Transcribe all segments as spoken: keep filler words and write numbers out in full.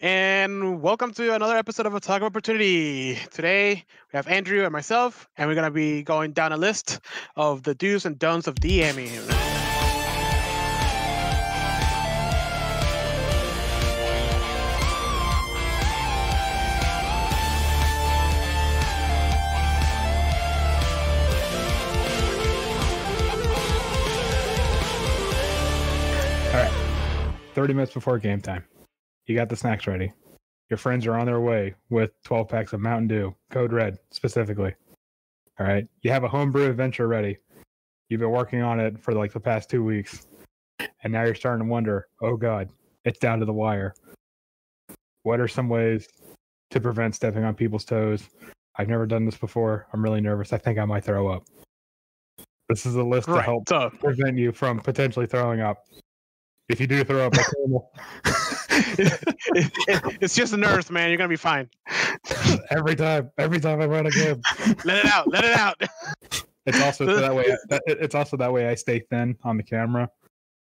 And welcome to another episode of A Talk of Opportunity. Today, we have Andrew and myself, and we're going to be going down a list of the do's and don'ts of DMing. All right, thirty minutes before game time. You got the snacks ready. Your friends are on their way with twelve packs of Mountain Dew, Code Red specifically. All right. You have a homebrew adventure ready. You've been working on it for like the past two weeks. And now you're starting to wonder, oh God, it's down to the wire. What are some ways to prevent stepping on people's toes? I've never done this before. I'm really nervous. I think I might throw up. This is a list right, to help so. prevent you from potentially throwing up. If you do throw up, that's normal. it, it, it, it's just nerves, man. You're gonna be fine. Every time, every time I run a game, let it out, let it out. It's also so that way. It's also that way I stay thin on the camera.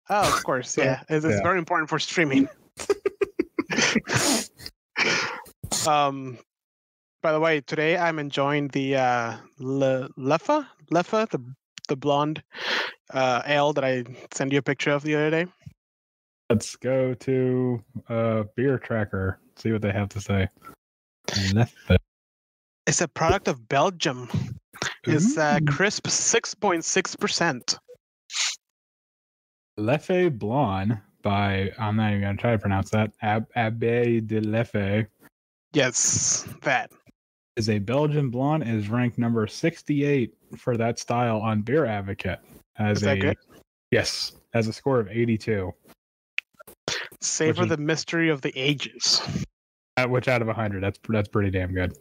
Oh, of course, so, yeah. It's, it's yeah. very important for streaming. um, by the way, today I'm enjoying the uh, Le, Leffe, Leffe, the the blonde uh, ale that I sent you a picture of the other day. Let's go to uh, Beer Tracker, see what they have to say. Nothing. It's a product of Belgium. It's a crisp six point six percent. Leffe Blonde by, I'm not even going to try to pronounce that, Ab- Abbaye de Leffe. Yes, that. Is a Belgian blonde, is ranked number sixty-eight for that style on Beer Advocate. As is that a, good? Yes, as a score of eighty-two. Savor the mystery of the ages. Which out of a hundred, that's that's pretty damn good.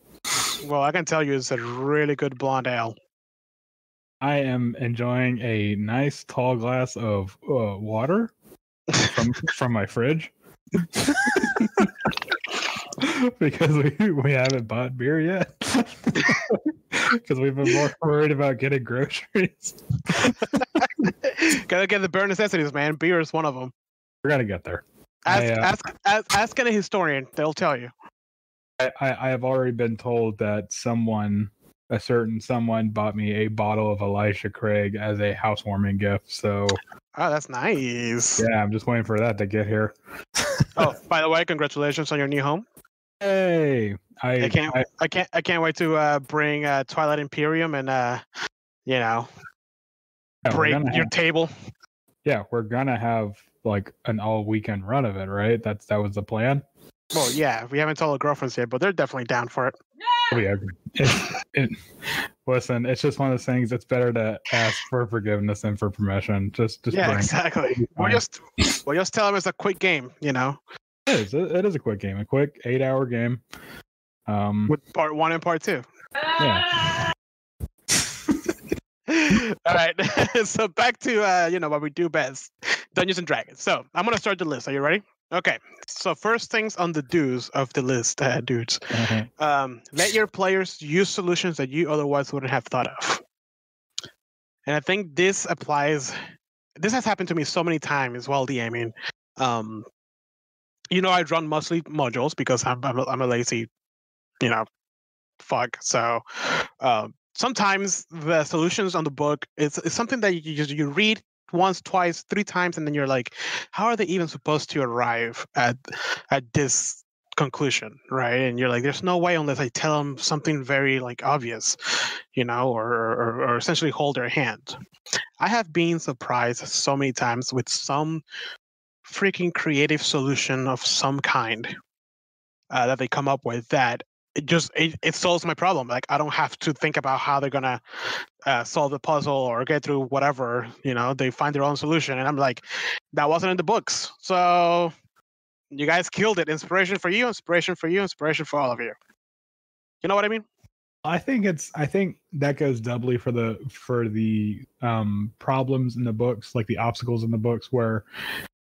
Well, I can tell you, it's a really good blonde ale. I am enjoying a nice tall glass of uh, water from from my fridge because we we haven't bought beer yet because we've been more worried about getting groceries. Gotta get the bare necessities, man. Beer is one of them. We're gonna get there. Ask, I, uh, ask, ask, ask any historian; they'll tell you. I, I, I have already been told that someone, a certain someone, bought me a bottle of Elisha Craig as a housewarming gift. So, oh, that's nice. Yeah, I'm just waiting for that to get here. Oh, by the way, congratulations on your new home. Hey, I, I can't, I, I can't, I can't wait to uh, bring uh, Twilight Imperium and uh, you know, yeah, break your have, table. Yeah, we're gonna have like an all weekend run of it, right? That's that was the plan. Well, yeah, we haven't told the girlfriends yet, but they're definitely down for it. Yeah. It, it, listen, it's just one of those things. It's better to ask for forgiveness than for permission. Just, just yeah, bring exactly. It. We'll just, we'll just tell them it's a quick game, you know. It is. It is a quick game. A quick eight-hour game. Um, with part one and part two. Yeah. All right. So back to uh, you know what we do best. Dungeons and Dragons. So I'm gonna start the list. Are you ready? Okay. So first things on the do's of the list, uh, dudes. Mm-hmm. Um, let your players use solutions that you otherwise wouldn't have thought of. And I think this applies. This has happened to me so many times while DMing. Um, you know, I run mostly modules because I'm I'm a, I'm a lazy, you know, fuck. So. Uh, Sometimes the solutions on the book is, is something that you just, you read once, twice, three times, and then you're like, how are they even supposed to arrive at at this conclusion, right? And you're like, there's no way unless I tell them something very like obvious, you know, or or, or essentially hold their hand. I have been surprised so many times with some freaking creative solution of some kind uh, that they come up with that. It just it, it solves my problem. Like I don't have to think about how they're gonna uh, solve the puzzle or get through whatever. You know, they find their own solution, and I'm like, that wasn't in the books. So you guys killed it. Inspiration for you. Inspiration for you. Inspiration for all of you. You know what I mean? I think it's. I think that goes doubly for the for the um, problems in the books, like the obstacles in the books, where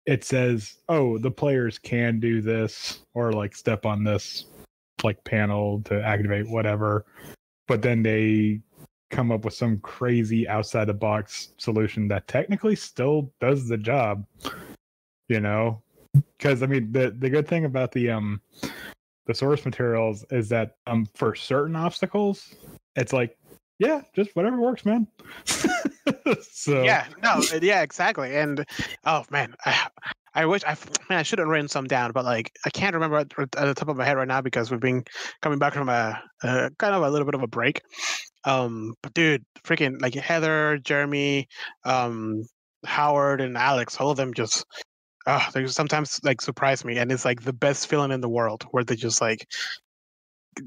it says, "Oh, the players can do this," or like step on this. Like panel to activate whatever, but then they come up with some crazy outside the box solution that technically still does the job, you know, because I mean the the good thing about the um the source materials is that um for certain obstacles it's like, yeah, just whatever works, man. So yeah, no, yeah, exactly. And oh man, I, I wish I man, I should have written some down, but like I can't remember at, at the top of my head right now because we've been coming back from a, a kind of a little bit of a break. Um, but dude, freaking like Heather, Jeremy, um, Howard, and Alex, all of them just uh, they sometimes like surprise me, and it's like the best feeling in the world where they just like.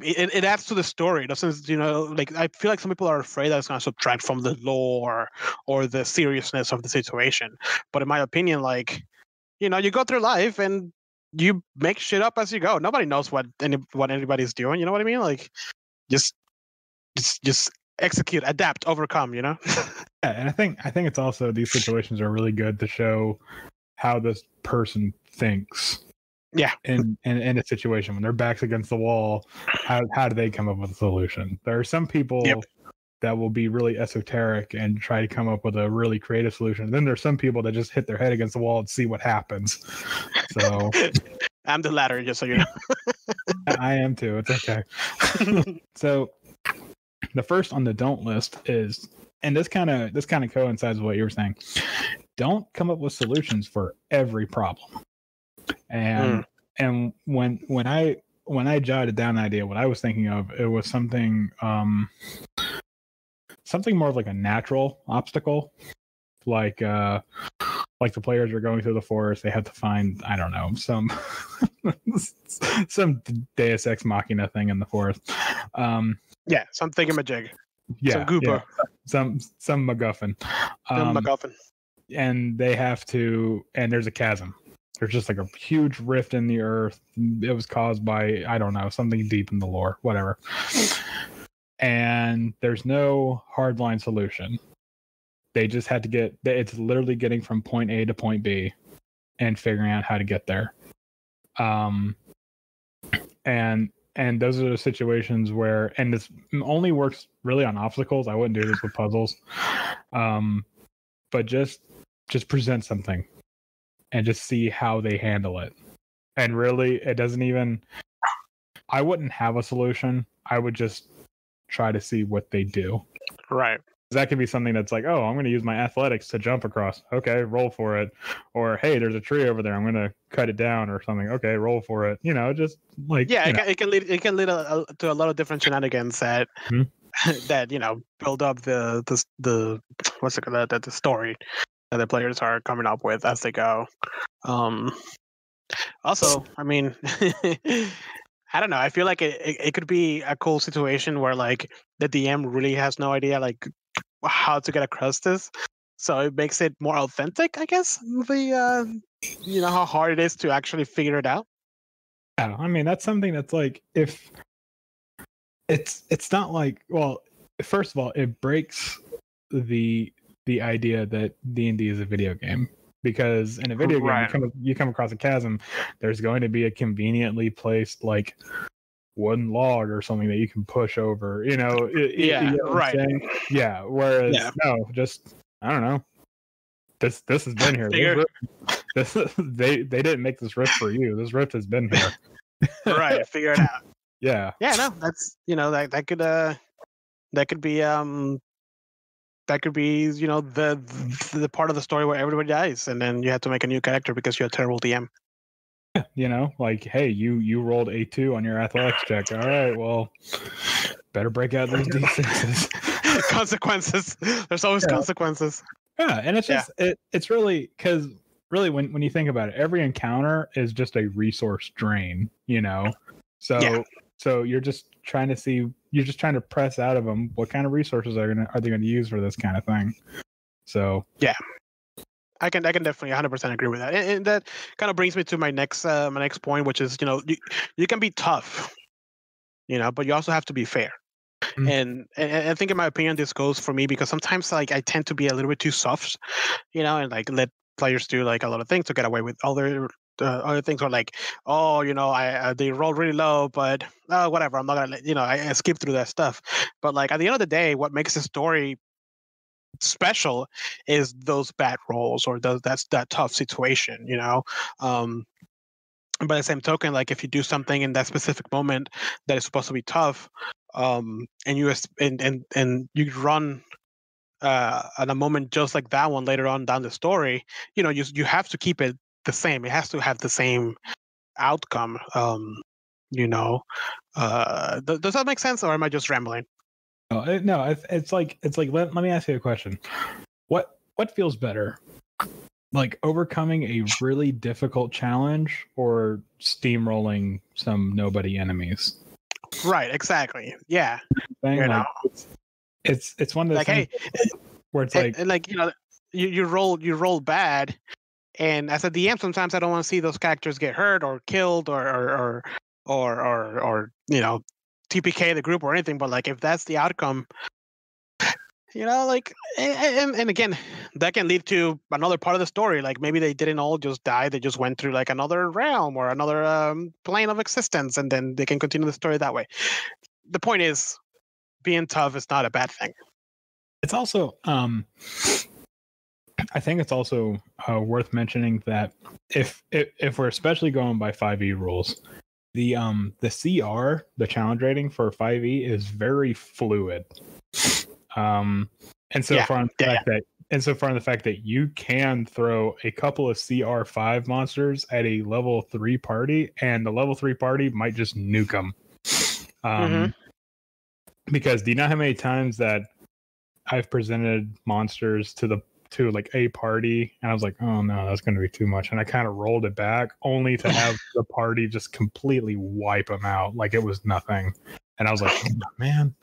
It, it adds to the story. It doesn't, you know, like I feel like some people are afraid that it's going to subtract from the lore or the seriousness of the situation. But in my opinion, like, you know, you go through life and you make shit up as you go. Nobody knows what any what anybody's doing. You know what I mean? Like, just, just, just execute, adapt, overcome. You know? Yeah, and I think I think it's also these situations are really good to show how this person thinks. Yeah, in, in in a situation when their back's against the wall, how how do they come up with a solution? There are some people yep. that will be really esoteric and try to come up with a really creative solution. Then there's some people that just hit their head against the wall and see what happens. So I'm the latter, just so you know. I am too. It's okay. So the first on the don't list is, and this kind of this kind of coincides with what you were saying. Don't come up with solutions for every problem. And mm. and when when I when I jotted down an idea, what I was thinking of, it was something um something more of like a natural obstacle, like uh like the players are going through the forest, they have to find I don't know some some Deus Ex Machina thing in the forest. Um, yeah, some thingamajig. Yeah, some goober. Yeah, some some MacGuffin. Um, some MacGuffin. And they have to, and there's a chasm. There's just like a huge rift in the earth. It was caused by, I don't know, something deep in the lore, whatever. And there's no hardline solution. They just had to get, it's literally getting from point A to point B and figuring out how to get there. Um, and and those are the situations where, and this only works really on obstacles. I wouldn't do this with puzzles. Um, but just just present something. And just see how they handle it. And really, it doesn't even... I wouldn't have a solution. I would just try to see what they do. Right. That could be something that's like, oh, I'm going to use my athletics to jump across. Okay, roll for it. Or, hey, there's a tree over there. I'm going to cut it down or something. Okay, roll for it. You know, just like... Yeah, it can, it can lead, it can lead a, a, to a lot of different shenanigans that... Mm-hmm. that, you know, build up the... the, the what's it called? The, the story. That the players are coming up with as they go. Um, also, I mean, I don't know. I feel like it, it, it could be a cool situation where like the D M really has no idea like how to get across this. So it makes it more authentic, I guess. The uh, you know how hard it is to actually figure it out. Yeah, I mean that's something that's like if it's it's not like well, first of all, it breaks the. the idea that D and D is a video game, because in a video game right. you, come, you come across a chasm, there's going to be a conveniently placed like wooden log or something that you can push over, you know. Yeah, you know right. Yeah. Whereas yeah. no, just I don't know. This this has been here. this, they they didn't make this rift for you. This rift has been here. Right. Figure it out. Yeah. Yeah. No, that's you know that that could uh that could be um. That could be, you know, the, the the part of the story where everybody dies, and then you have to make a new character because you're a terrible D M. Yeah, you know, like, hey, you you rolled a two on your athletics check. All right, well, better break out those D sixes. Consequences. There's always yeah. consequences. Yeah, and it's just yeah. it, it's really because really when when you think about it, every encounter is just a resource drain. You know, so. Yeah. So you're just trying to see, you're just trying to press out of them what kind of resources are gonna are they going to use for this kind of thing. So yeah, I can I can definitely one hundred percent agree with that, and, and that kind of brings me to my next uh, my next point, which is you know you, you can be tough, you know, but you also have to be fair. Mm-hmm. and, and I think in my opinion this goes for me because sometimes like I tend to be a little bit too soft, you know, and like let players do like a lot of things to get away with other. Uh, other things are like, oh, you know, I uh, they roll really low, but uh, whatever. I'm not gonna, you know, I, I skip through that stuff. But like at the end of the day, what makes a story special is those bad rolls or those that's that tough situation, you know. Um, and by the same token, like if you do something in that specific moment that is supposed to be tough, um, and you and and and you run uh, at a moment just like that one later on down the story, you know, you you have to keep it the same. It has to have the same outcome. Um, you know, uh, th- does that make sense, or am I just rambling? No, no, it's like it's like let, let me ask you a question. What what feels better? Like overcoming a really difficult challenge or steamrolling some nobody enemies? Right, exactly. Yeah. Thing, you like, know. It's, it's it's one of those like, things hey, where it's it, like like you know you, you roll you roll bad, and as a D M sometimes I don't want to see those characters get hurt or killed or or or or, or you know T P K the group or anything, but like if that's the outcome, you know, like and, and again that can lead to another part of the story, like maybe they didn't all just die, they just went through like another realm or another um, plane of existence, and then they can continue the story that way. The point is being tough is not a bad thing. It's also um I think it's also uh, worth mentioning that if, if if we're especially going by five E rules, The um the C R, the challenge rating for five E, is very fluid. Um and so yeah, far in the yeah, fact yeah. that and so far in the fact that you can throw a couple of C R five monsters at a level three party, and the level three party might just nuke them. Um mm-hmm. Because do you know how many times that I've presented monsters to the to like a party and I was like, oh no, that's going to be too much, and I kind of rolled it back only to have the party just completely wipe them out like it was nothing, and I was like, oh, man,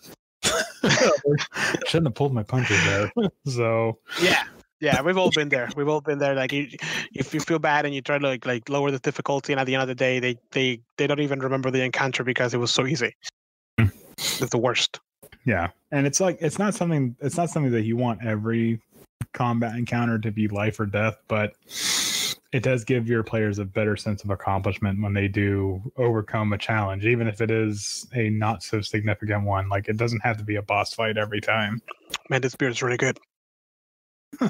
shouldn't have pulled my punches there. So yeah yeah we've all been there we've all been there like you, if you feel bad and you try to like, like lower the difficulty, and at the end of the day they they they don't even remember the encounter because it was so easy. That's the worst. Yeah, and it's like it's not something it's not something that you want every combat encounter to be life or death, but it does give your players a better sense of accomplishment when they do overcome a challenge, even if it is a not so significant one. Like it doesn't have to be a boss fight every time. Man, this beer is really good.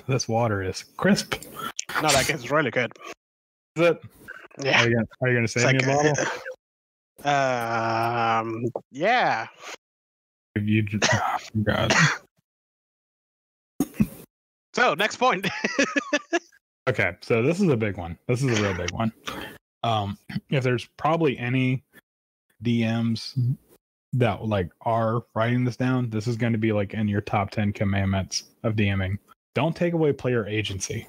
This water is crisp. No, that gets really good. Is it? Yeah. Are you gonna, are you gonna save it's me like, a bottle? Uh, um. Yeah. If you just, oh, God. So next point. Okay, so this is a big one. This is a real big one. Um, if there's probably any D Ms that like are writing this down, this is going to be like in your top ten commandments of DMing. Don't take away player agency.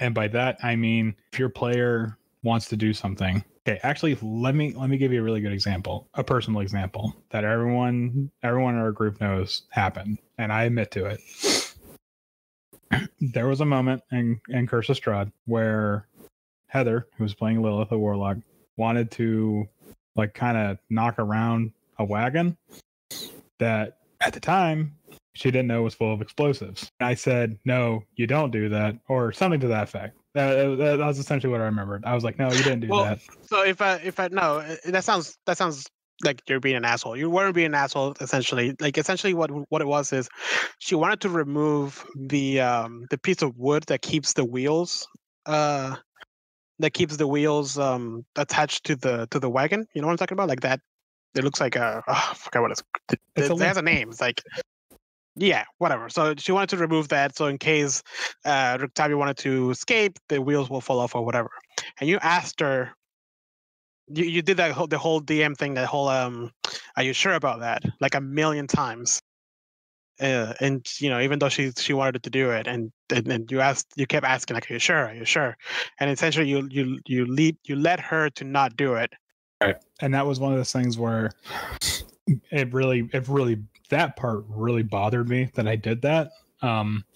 And by that I mean if your player wants to do something. Okay, actually let me let me give you a really good example, a personal example that everyone everyone in our group knows happened, and I admit to it. There was a moment in, in Curse of Strahd where Heather, who was playing Lilith, a warlock, wanted to like kind of knock around a wagon that at the time she didn't know was full of explosives. And I said, no, you don't do that, or something to that effect. That, that, that was essentially what I remembered. I was like, no, you didn't do well, that. So if I, if I, no, that sounds, that sounds like you're being an asshole. You weren't being an asshole, essentially. Like, essentially what what it was is she wanted to remove the um the piece of wood that keeps the wheels uh that keeps the wheels um attached to the to the wagon. You know what I'm talking about? Like that. It looks like a oh, I forgot what it's. It, it's it, it has a name. It's like yeah, whatever. So she wanted to remove that. So in case uh Ruktavi wanted to escape, the wheels will fall off or whatever. And you asked her. You you did that whole, the whole D M thing, that whole um, are you sure about that? Like a million times, uh, and you know even though she she wanted to do it, and, and and you asked, you kept asking like, are you sure? Are you sure? And essentially you you you lead you let her to not do it. Right, and that was one of those things where it really it really that part really bothered me that I did that, um,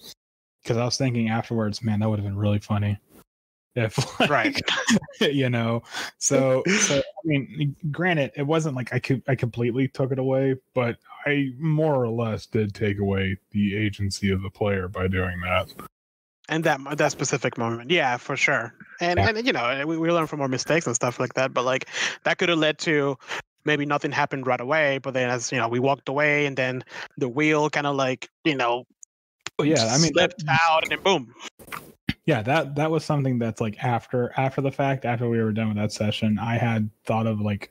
because I was thinking afterwards, man, that would have been really funny. If like, right you know so, so I mean granted it wasn't like I could I completely took it away, but I more or less did take away the agency of the player by doing that, and that that specific moment. Yeah, for sure. And yeah. And you know we, we learn from our mistakes and stuff like that, but like that could have led to maybe nothing happened right away, but then as you know we walked away and then the wheel kind of like you know Oh yeah, I mean, slipped that, out and boom. Yeah, that that was something that's like after after the fact, after we were done with that session, I had thought of like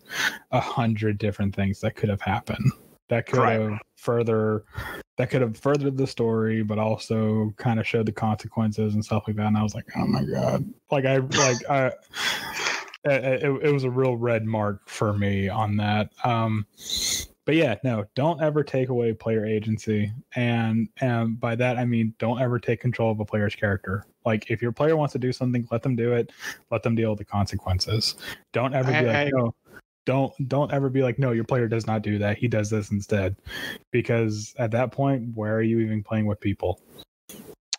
a hundred different things that could have happened. That could Correct. have further that could have furthered the story, but also kind of showed the consequences and stuff like that. And I was like, oh my god. Like I like I it, it was a real red mark for me on that. Um But yeah, no, don't ever take away player agency. And, and by that, I mean, don't ever take control of a player's character. Like, if your player wants to do something, let them do it. Let them deal with the consequences. Don't ever be I, like, I, no, don't, don't ever be like, no, your player does not do that. He does this instead. Because at that point, where are you even playing with people?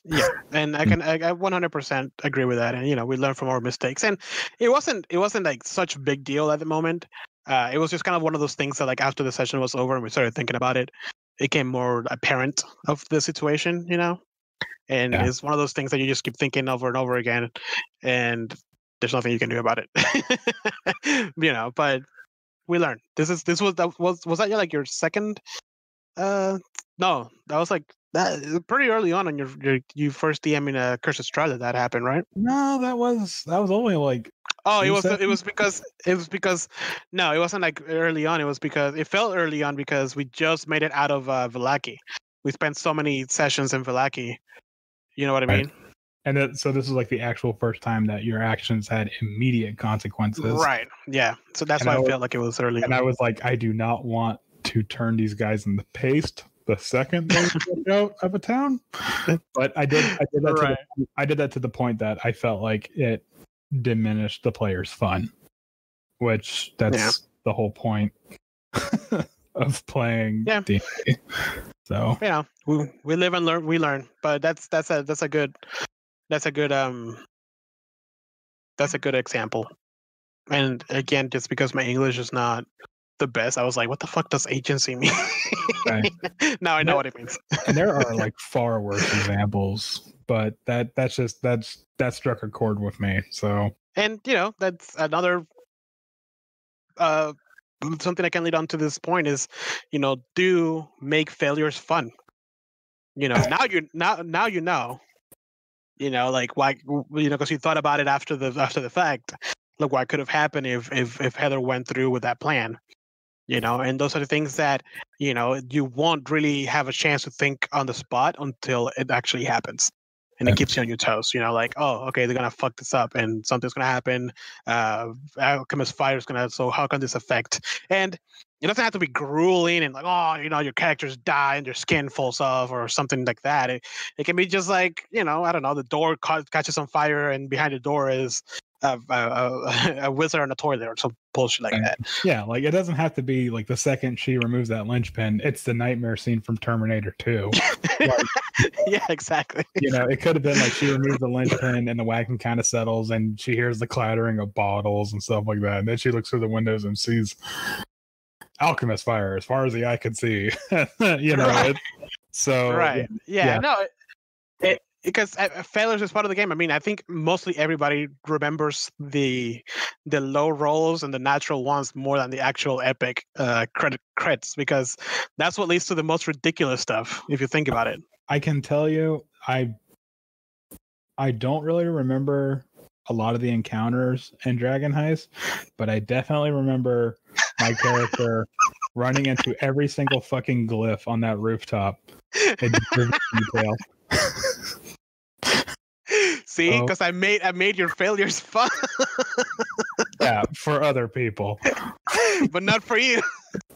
Yeah, and I can I, I one hundred percent agree with that. And, you know, we learn from our mistakes. And it wasn't it wasn't like such a big deal at the moment. Uh, it was just kind of one of those things that, like, after the session was over and we started thinking about it, it became more apparent of the situation, you know? And yeah. It's one of those things that you just keep thinking over and over again, and there's nothing you can do about it, you know? But we learned. This is this was that was was that like your second? Uh, no, that was like that pretty early on in your your, your first D M in uh, Curse of Strahd that that happened, right? No, that was that was only like. Oh, it was it was because it was because no, it wasn't like early on. It was because it felt early on because we just made it out of uh, Vlaki. We spent so many sessions in Vlaki. You know what I mean? Right. And that, so this is like the actual first time that your actions had immediate consequences. Right. Yeah. So that's and why I felt like it was early. And on. I was like, I do not want to turn these guys in the paste the second they get out of a town. But I did. I did that. Right. To the, I did that to the point that I felt like it. Diminish the player's fun, which that's yeah. the whole point of playing yeah. D and D. So yeah, we we live and learn. We learn, but that's that's a that's a good that's a good um that's a good example. And again, just because my English is not the best, I was like, "What the fuck does agency mean?" Right. Now I know there, what it means. And there are like far worse examples. But that that's just that's that struck a chord with me. So and you know that's another uh, something I can lead on to this point is, you know, do make failures fun. You know now you now now you know, you know like why you know because you thought about it after the after the fact. Look, what could have happened if if if Heather went through with that plan. You know, and those are the things that, you know, you won't really have a chance to think on the spot until it actually happens. And it keeps you on your toes, you know, like, oh, okay, they're going to fuck this up and something's going to happen. Uh, Alchemist Fire is going to, so how can this affect? And it doesn't have to be grueling and like, oh, you know, your characters die and their skin falls off or something like that. It, it can be just like, you know, I don't know, the door ca- catches on fire and behind the door is a, a, a wizard on a toilet or some bullshit like that. Yeah, like it doesn't have to be like the second she removes that linchpin, it's the nightmare scene from Terminator two. Like, yeah, exactly. You know, it could have been like she removes the linchpin and the wagon kind of settles and she hears the clattering of bottles and stuff like that. And then she looks through the windows and sees alchemist fire as far as the eye could see. You know, right. It, so right. Yeah, yeah. no, it, it because failures is part of the game. I mean, I think mostly everybody remembers the the low rolls and the natural ones more than the actual epic uh, crit, crits because that's what leads to the most ridiculous stuff if you think about it. I can tell you, I I don't really remember a lot of the encounters in Dragon Heist, but I definitely remember my character running into every single fucking glyph on that rooftop in detail. See, because oh. I made I made your failures fun. Yeah, for other people, but not for you.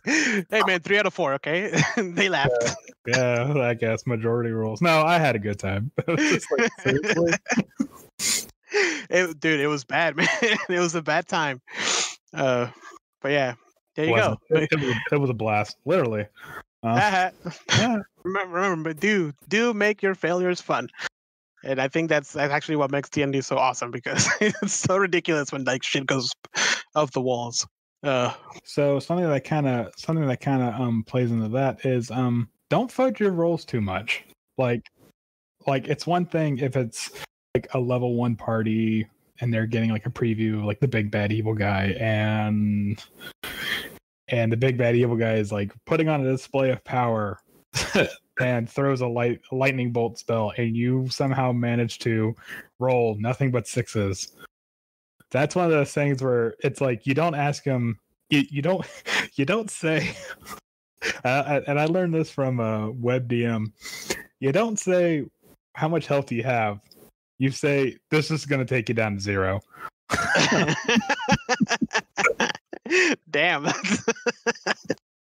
Hey, man, three out of four. Okay, they laughed. Yeah, yeah, I guess majority rules. No, I had a good time. It was just like, seriously? It, dude, it was bad, man. It was a bad time. Uh, but yeah, there you go. It, it, was, it was a blast, literally. Uh, yeah. remember, remember, do do make your failures fun. And I think that's, that's actually what makes D and D so awesome because it's so ridiculous when like shit goes off the walls. Uh, so something that kind of something that kind of um plays into that is um don't fudge your rolls too much. Like, like it's one thing if it's like a level one party and they're getting like a preview of like the big bad evil guy and and the big bad evil guy is like putting on a display of power and throws a light a lightning bolt spell, and you somehow manage to roll nothing but sixes. That's one of those things where it's like you don't ask him, you, you don't you don't say. Uh, and I learned this from a uh, web D M. You don't say how much health do you have. You say this is going to take you down to zero. Damn.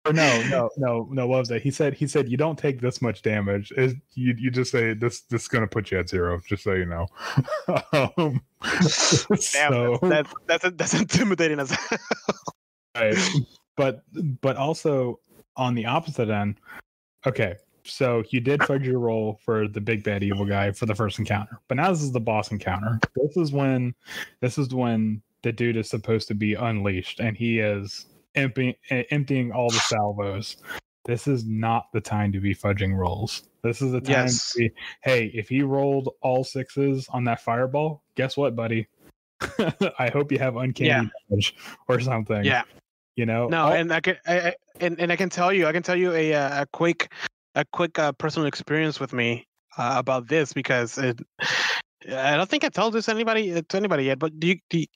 Or no, no, no, no. What was that? He said. He said you don't take this much damage. It's, you you just say this. This is going to put you at zero. Just so you know. um, Damn, so, that's that's that's, that's intimidating as hell. Right. But but also on the opposite end, okay, so you did fudge your roll for the big bad evil guy for the first encounter, but now this is the boss encounter. This is when, this is when the dude is supposed to be unleashed, and he is emptying emptying all the salvos. This is not the time to be fudging rolls. This is the time yes. to be, hey, if he rolled all sixes on that fireball, guess what, buddy? I hope you have uncanny yeah. damage or something. Yeah. You know, no, I'll... and I can, I, I, and and I can tell you, I can tell you a a quick, a quick uh, personal experience with me uh, about this, because it, I don't think I told this anybody to anybody yet. But the the,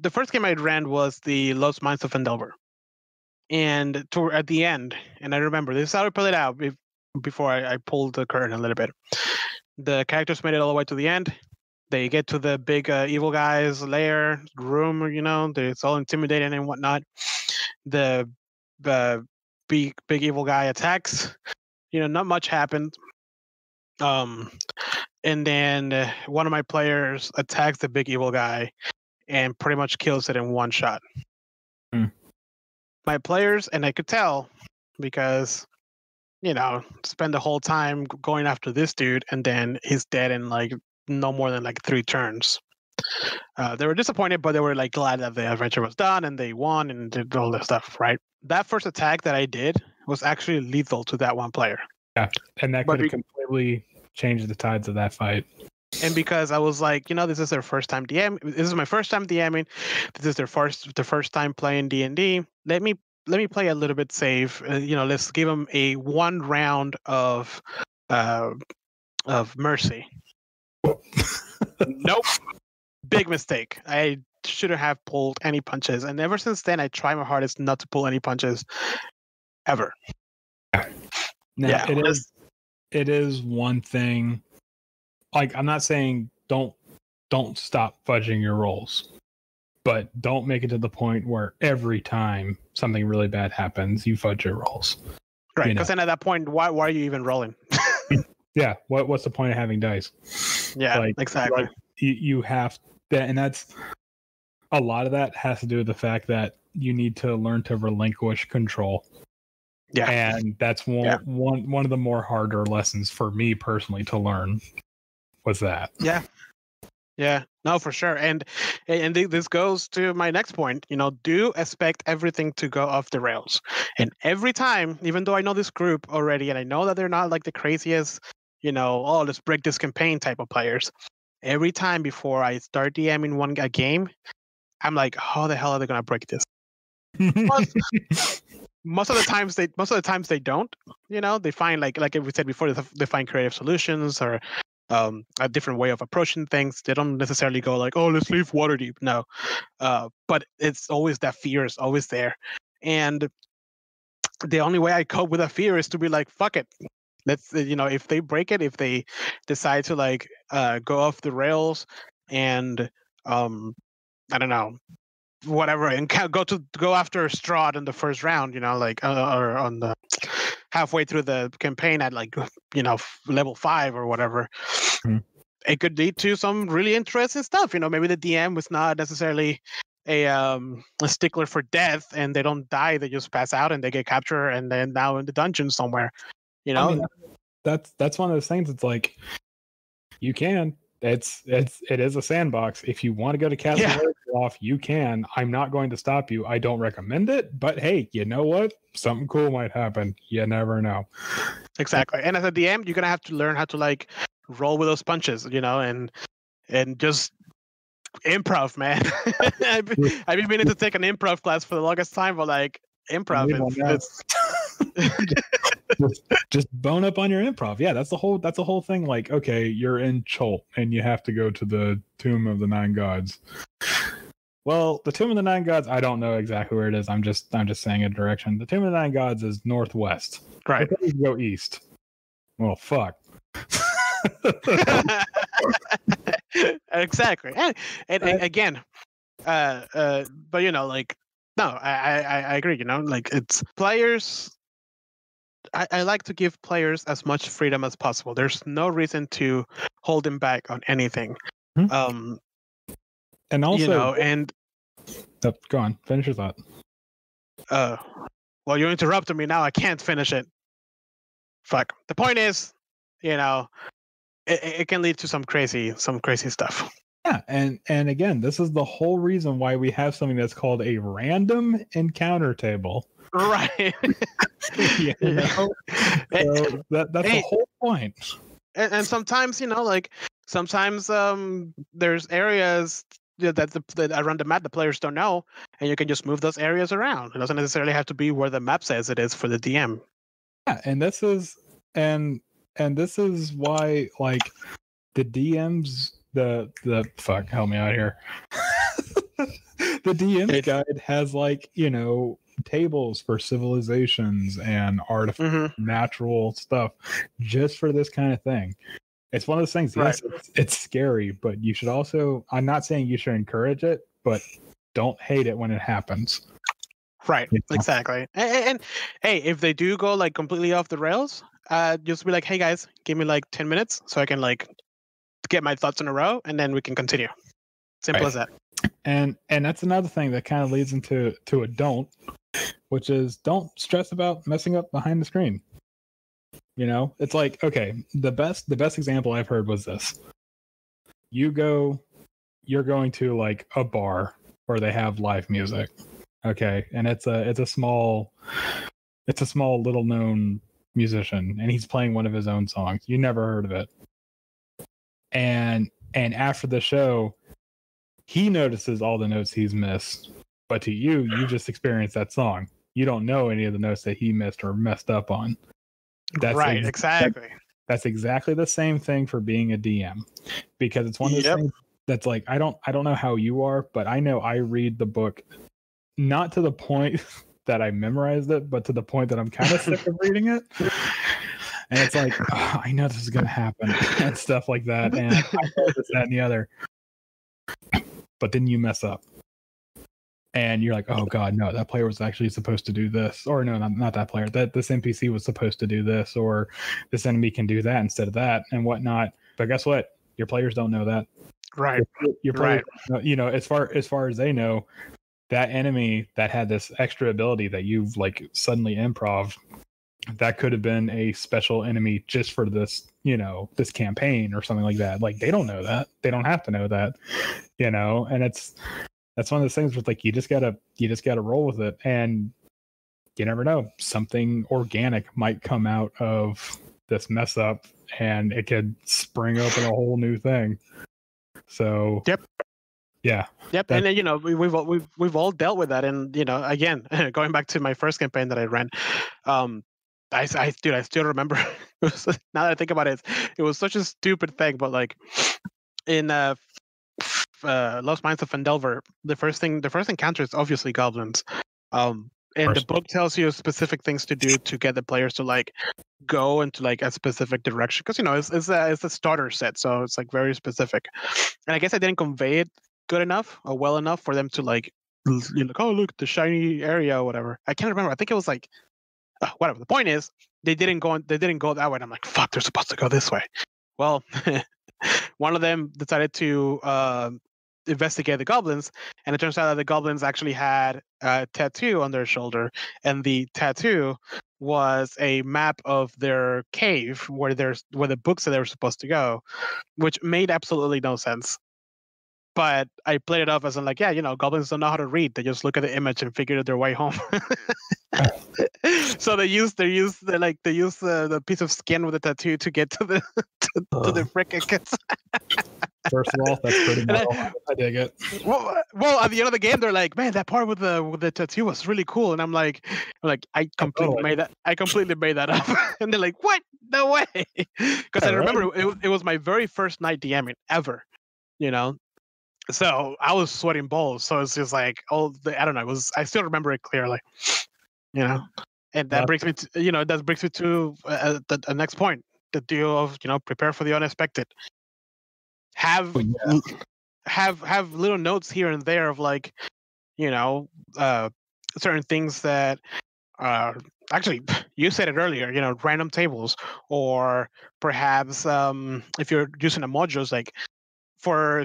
the first game I ran was the Lost Mines of Phandelver, and to, at the end, and I remember this is how I pulled it out if, before I, I pulled the curtain a little bit. The characters made it all the way to the end. They get to the big uh, evil guy's lair room, you know, it's all intimidating and whatnot. The the big big evil guy attacks. You know, not much happened. Um, and then uh, one of my players attacks the big evil guy, and pretty much kills it in one shot. Hmm. My players, and I could tell, because you know, spend the whole time going after this dude, and then he's dead in like no more than like three turns. Uh, they were disappointed, but they were like glad that the adventure was done and they won and did all that stuff, right? That first attack that I did was actually lethal to that one player. Yeah, and that could have completely changed the tides of that fight. And because I was like, you know, this is their first time D M. This is my first time DMing. This is their first, the first time playing D and D. Let me let me play a little bit safe. Uh, you know, let's give them a one round of uh, of mercy. Nope. Big mistake. I shouldn't have pulled any punches. And ever since then, I try my hardest not to pull any punches ever. Now, yeah, it is, it is one thing. Like, I'm not saying don't don't stop fudging your rolls, but don't make it to the point where every time something really bad happens, you fudge your rolls. Right. Because you know? Then at that point, why why are you even rolling? Yeah. What what's the point of having dice? Yeah. Like, exactly. Like, you you have that, and that's a lot of that has to do with the fact that you need to learn to relinquish control. Yeah, and that's one yeah. one one of the more harder lessons for me personally to learn was that. Yeah, yeah, no, for sure, and and this goes to my next point. You know, do expect everything to go off the rails, and every time, even though I know this group already, and I know that they're not like the craziest, you know, oh, let's break this campaign type of players. Every time before I start DMing one a game, I'm like, how the hell are they gonna break this? most, most of the times they, most of the times they don't. You know, they find like, like we said before, they find creative solutions or um, a different way of approaching things. They don't necessarily go like, oh, let's leave Waterdeep. No, uh, but it's always that fear is always there, and the only way I cope with that fear is to be like, fuck it. Let's, you know, if they break it, if they decide to like uh, go off the rails and um, I don't know, whatever, and go to go after Strahd in the first round, you know, like uh, or on the halfway through the campaign at like, you know, level five or whatever, mm-hmm. It could lead to some really interesting stuff. You know, maybe the D M was not necessarily a um a stickler for death, and they don't die; they just pass out and they get captured, and then now in the dungeon somewhere. You know, I mean, that's that's one of those things. It's like you can. It's it's it is a sandbox. If you want to go to Castle yeah. off, you can. I'm not going to stop you. I don't recommend it, but hey, you know what? Something cool might happen. You never know. Exactly. And as a D M, you're gonna have to learn how to like roll with those punches. You know, and and just improv, man. I've been meaning to take an improv class for the longest time, but like improv. It's, just, just bone up on your improv. Yeah, that's the whole that's the whole thing. Like, okay, you're in Chult and you have to go to the Tomb of the Nine Gods. Well, the Tomb of the Nine Gods, I don't know exactly where it is. I'm just I'm just saying a direction. The Tomb of the Nine Gods is northwest. Right. You go east. Well, fuck. Exactly. And, and, and again, uh, uh, but you know, like, no, I, I, I agree, you know, like, it's players. I, I like to give players as much freedom as possible. There's no reason to hold them back on anything. Mm-hmm. Um, and also, you know, and oh, go on, finish your thought. Uh, well, you interrupted me now. I can't finish it. Fuck. The point is, you know, it, it can lead to some crazy, some crazy stuff. Yeah, and and again, this is the whole reason why we have something that's called a random encounter table. Right. You know? So that, that's and, the whole point. And, and sometimes, you know, like sometimes um, there's areas that the that around the map the players don't know, and you can just move those areas around. It doesn't necessarily have to be where the map says it is for the D M. Yeah, and this is and and this is why, like, the D Ms the the fuck help me out here. The D M's guide has, like, you know, tables for civilizations and artifacts, mm-hmm. natural stuff, just for this kind of thing. It's one of those things. Yes, right. it's, it's scary, but you should also, I'm not saying you should encourage it, but don't hate it when it happens. Right. You know? Exactly. And, and, and hey, if they do go like completely off the rails, uh, just be like, hey guys, give me like ten minutes so I can like get my thoughts in a row, and then we can continue. Simple right. as that. And and that's another thing that kind of leads into to a don't, which is don't stress about messing up behind the screen. You know, it's like, okay, the best the best example I've heard was this. You go, you're going to like a bar where they have live music, okay, and it's a it's a small it's a small little known musician, and he's playing one of his own songs. You never heard of it. And and after the show, he notices all the notes he's missed. But to you, you just experienced that song. You don't know any of the notes that he missed or messed up on. That's right, ex- exactly. That's exactly the same thing for being a D M, because it's one of those yep. things that's like, I don't, I don't know how you are, but I know I read the book, not to the point that I memorized it, but to the point that I'm kind of sick of reading it. And it's like, oh, I know this is going to happen and stuff like that. And I know this, that, and the other. But then you mess up. And you're like, oh God, no, that player was actually supposed to do this. Or no, not, not that player. That this N P C was supposed to do this. Or this enemy can do that instead of that and whatnot. But guess what? Your players don't know that. Right. Your, your players, right. You know, as far as far as they know, that enemy that had this extra ability that you've like suddenly improv, that could have been a special enemy just for this, you know, this campaign or something like that. Like, they don't know that. They don't have to know that, you know. And it's that's one of those things where, like, you just gotta you just gotta roll with it, and you never know, something organic might come out of this mess up, and it could spring open a whole new thing. So yep. Yeah. Yep. And then, you know, we, we've all, we've we've all dealt with that. And, you know, again, going back to my first campaign that I ran, um. I, I, dude, I still remember. Was, now that I think about it, it was such a stupid thing. But like in uh, uh, Lost Mines of Phandelver, the first thing, the first encounter is obviously goblins, um, and first. The book tells you specific things to do to get the players to like go into like a specific direction, because, you know, it's it's a, it's a starter set, so it's like very specific. And I guess I didn't convey it good enough or well enough for them to like, you know, oh look, the shiny area or whatever. I can't remember. I think it was like. Uh, whatever. The point is, they didn't go. They didn't go that way. And I'm like, fuck. They're supposed to go this way. Well, one of them decided to uh, investigate the goblins, and it turns out that the goblins actually had a tattoo on their shoulder, and the tattoo was a map of their cave where there's where the books that they were supposed to go, which made absolutely no sense. But I played it off as I'm like, yeah, you know, goblins don't know how to read. They just look at the image and figure out their way home. So they use they use the like they use the, the piece of skin with the tattoo to get to the to, oh. to the frickin' kids. First of all, that's pretty metal. I, I dig it. Well, well, at the end of the game, they're like, "Man, that part with the with the tattoo was really cool," and I'm like, "Like, I completely oh, made that. I completely made that up." And they're like, "What? No way!" Because I remember right? it, it was my very first night DMing ever, you know. So I was sweating balls. So it's just like, oh, the, I don't know. It was I still remember it clearly, you know. And that yeah. brings me, to, you know, that brings me to uh, the, the next point: the deal of, you know, prepare for the unexpected. Have oh, yeah. have have little notes here and there of like, you know, uh, certain things that uh, actually you said it earlier. You know, random tables, or perhaps um, if you're using a modules like for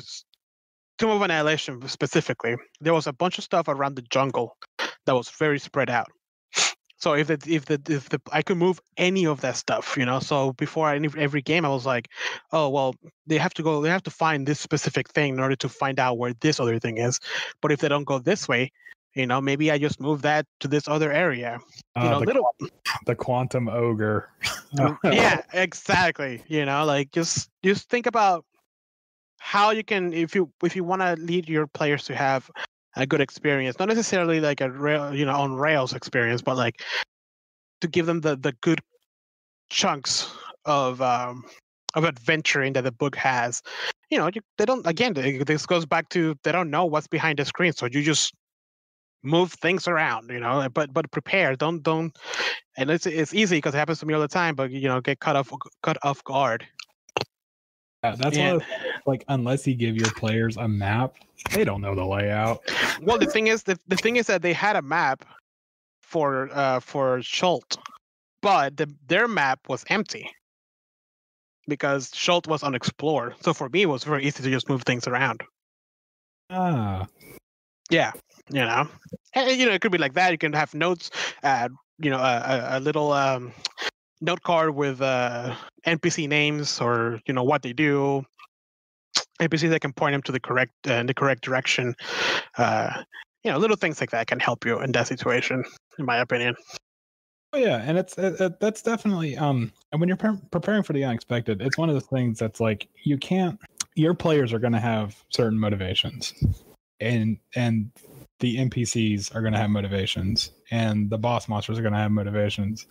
Tomb of Annihilation specifically, there was a bunch of stuff around the jungle that was very spread out. So if the, if the if the I could move any of that stuff, you know. So before I, every game, I was like, oh well, they have to go, they have to find this specific thing in order to find out where this other thing is. But if they don't go this way, you know, maybe I just move that to this other area. You uh, know, the, little the quantum ogre. Yeah, exactly. You know, like just just think about how you can, if you if you want to lead your players to have a good experience, not necessarily like a rail, you know, on rails experience, but like to give them the, the good chunks of um, of adventuring that the book has. You know, you, they don't, again, they, this goes back to, they don't know what's behind the screen, so you just move things around, you know, but but prepare, don't, don't, and it's it's easy because it happens to me all the time, but, you know, get cut off, cut off guard. Yeah, that's yeah. what, like, unless you give your players a map, they don't know the layout. Well, the thing is, the, the thing is that they had a map for uh, for Schultz, but the, their map was empty because Schultz was unexplored. So for me, it was very easy to just move things around. Ah, yeah, you know, and, you know, it could be like that. You can have notes, uh, you know, a, a little um. note card with uh, N P C names, or you know what they do, N P Cs that can point them to the correct uh, in the correct direction. Uh, you know, little things like that can help you in that situation, in my opinion. Oh yeah, and it's it, it, that's definitely um. And when you're pre preparing for the unexpected, it's one of the things that's like you can't. Your players are going to have certain motivations, and and the N P Cs are going to have motivations, and the boss monsters are going to have motivations.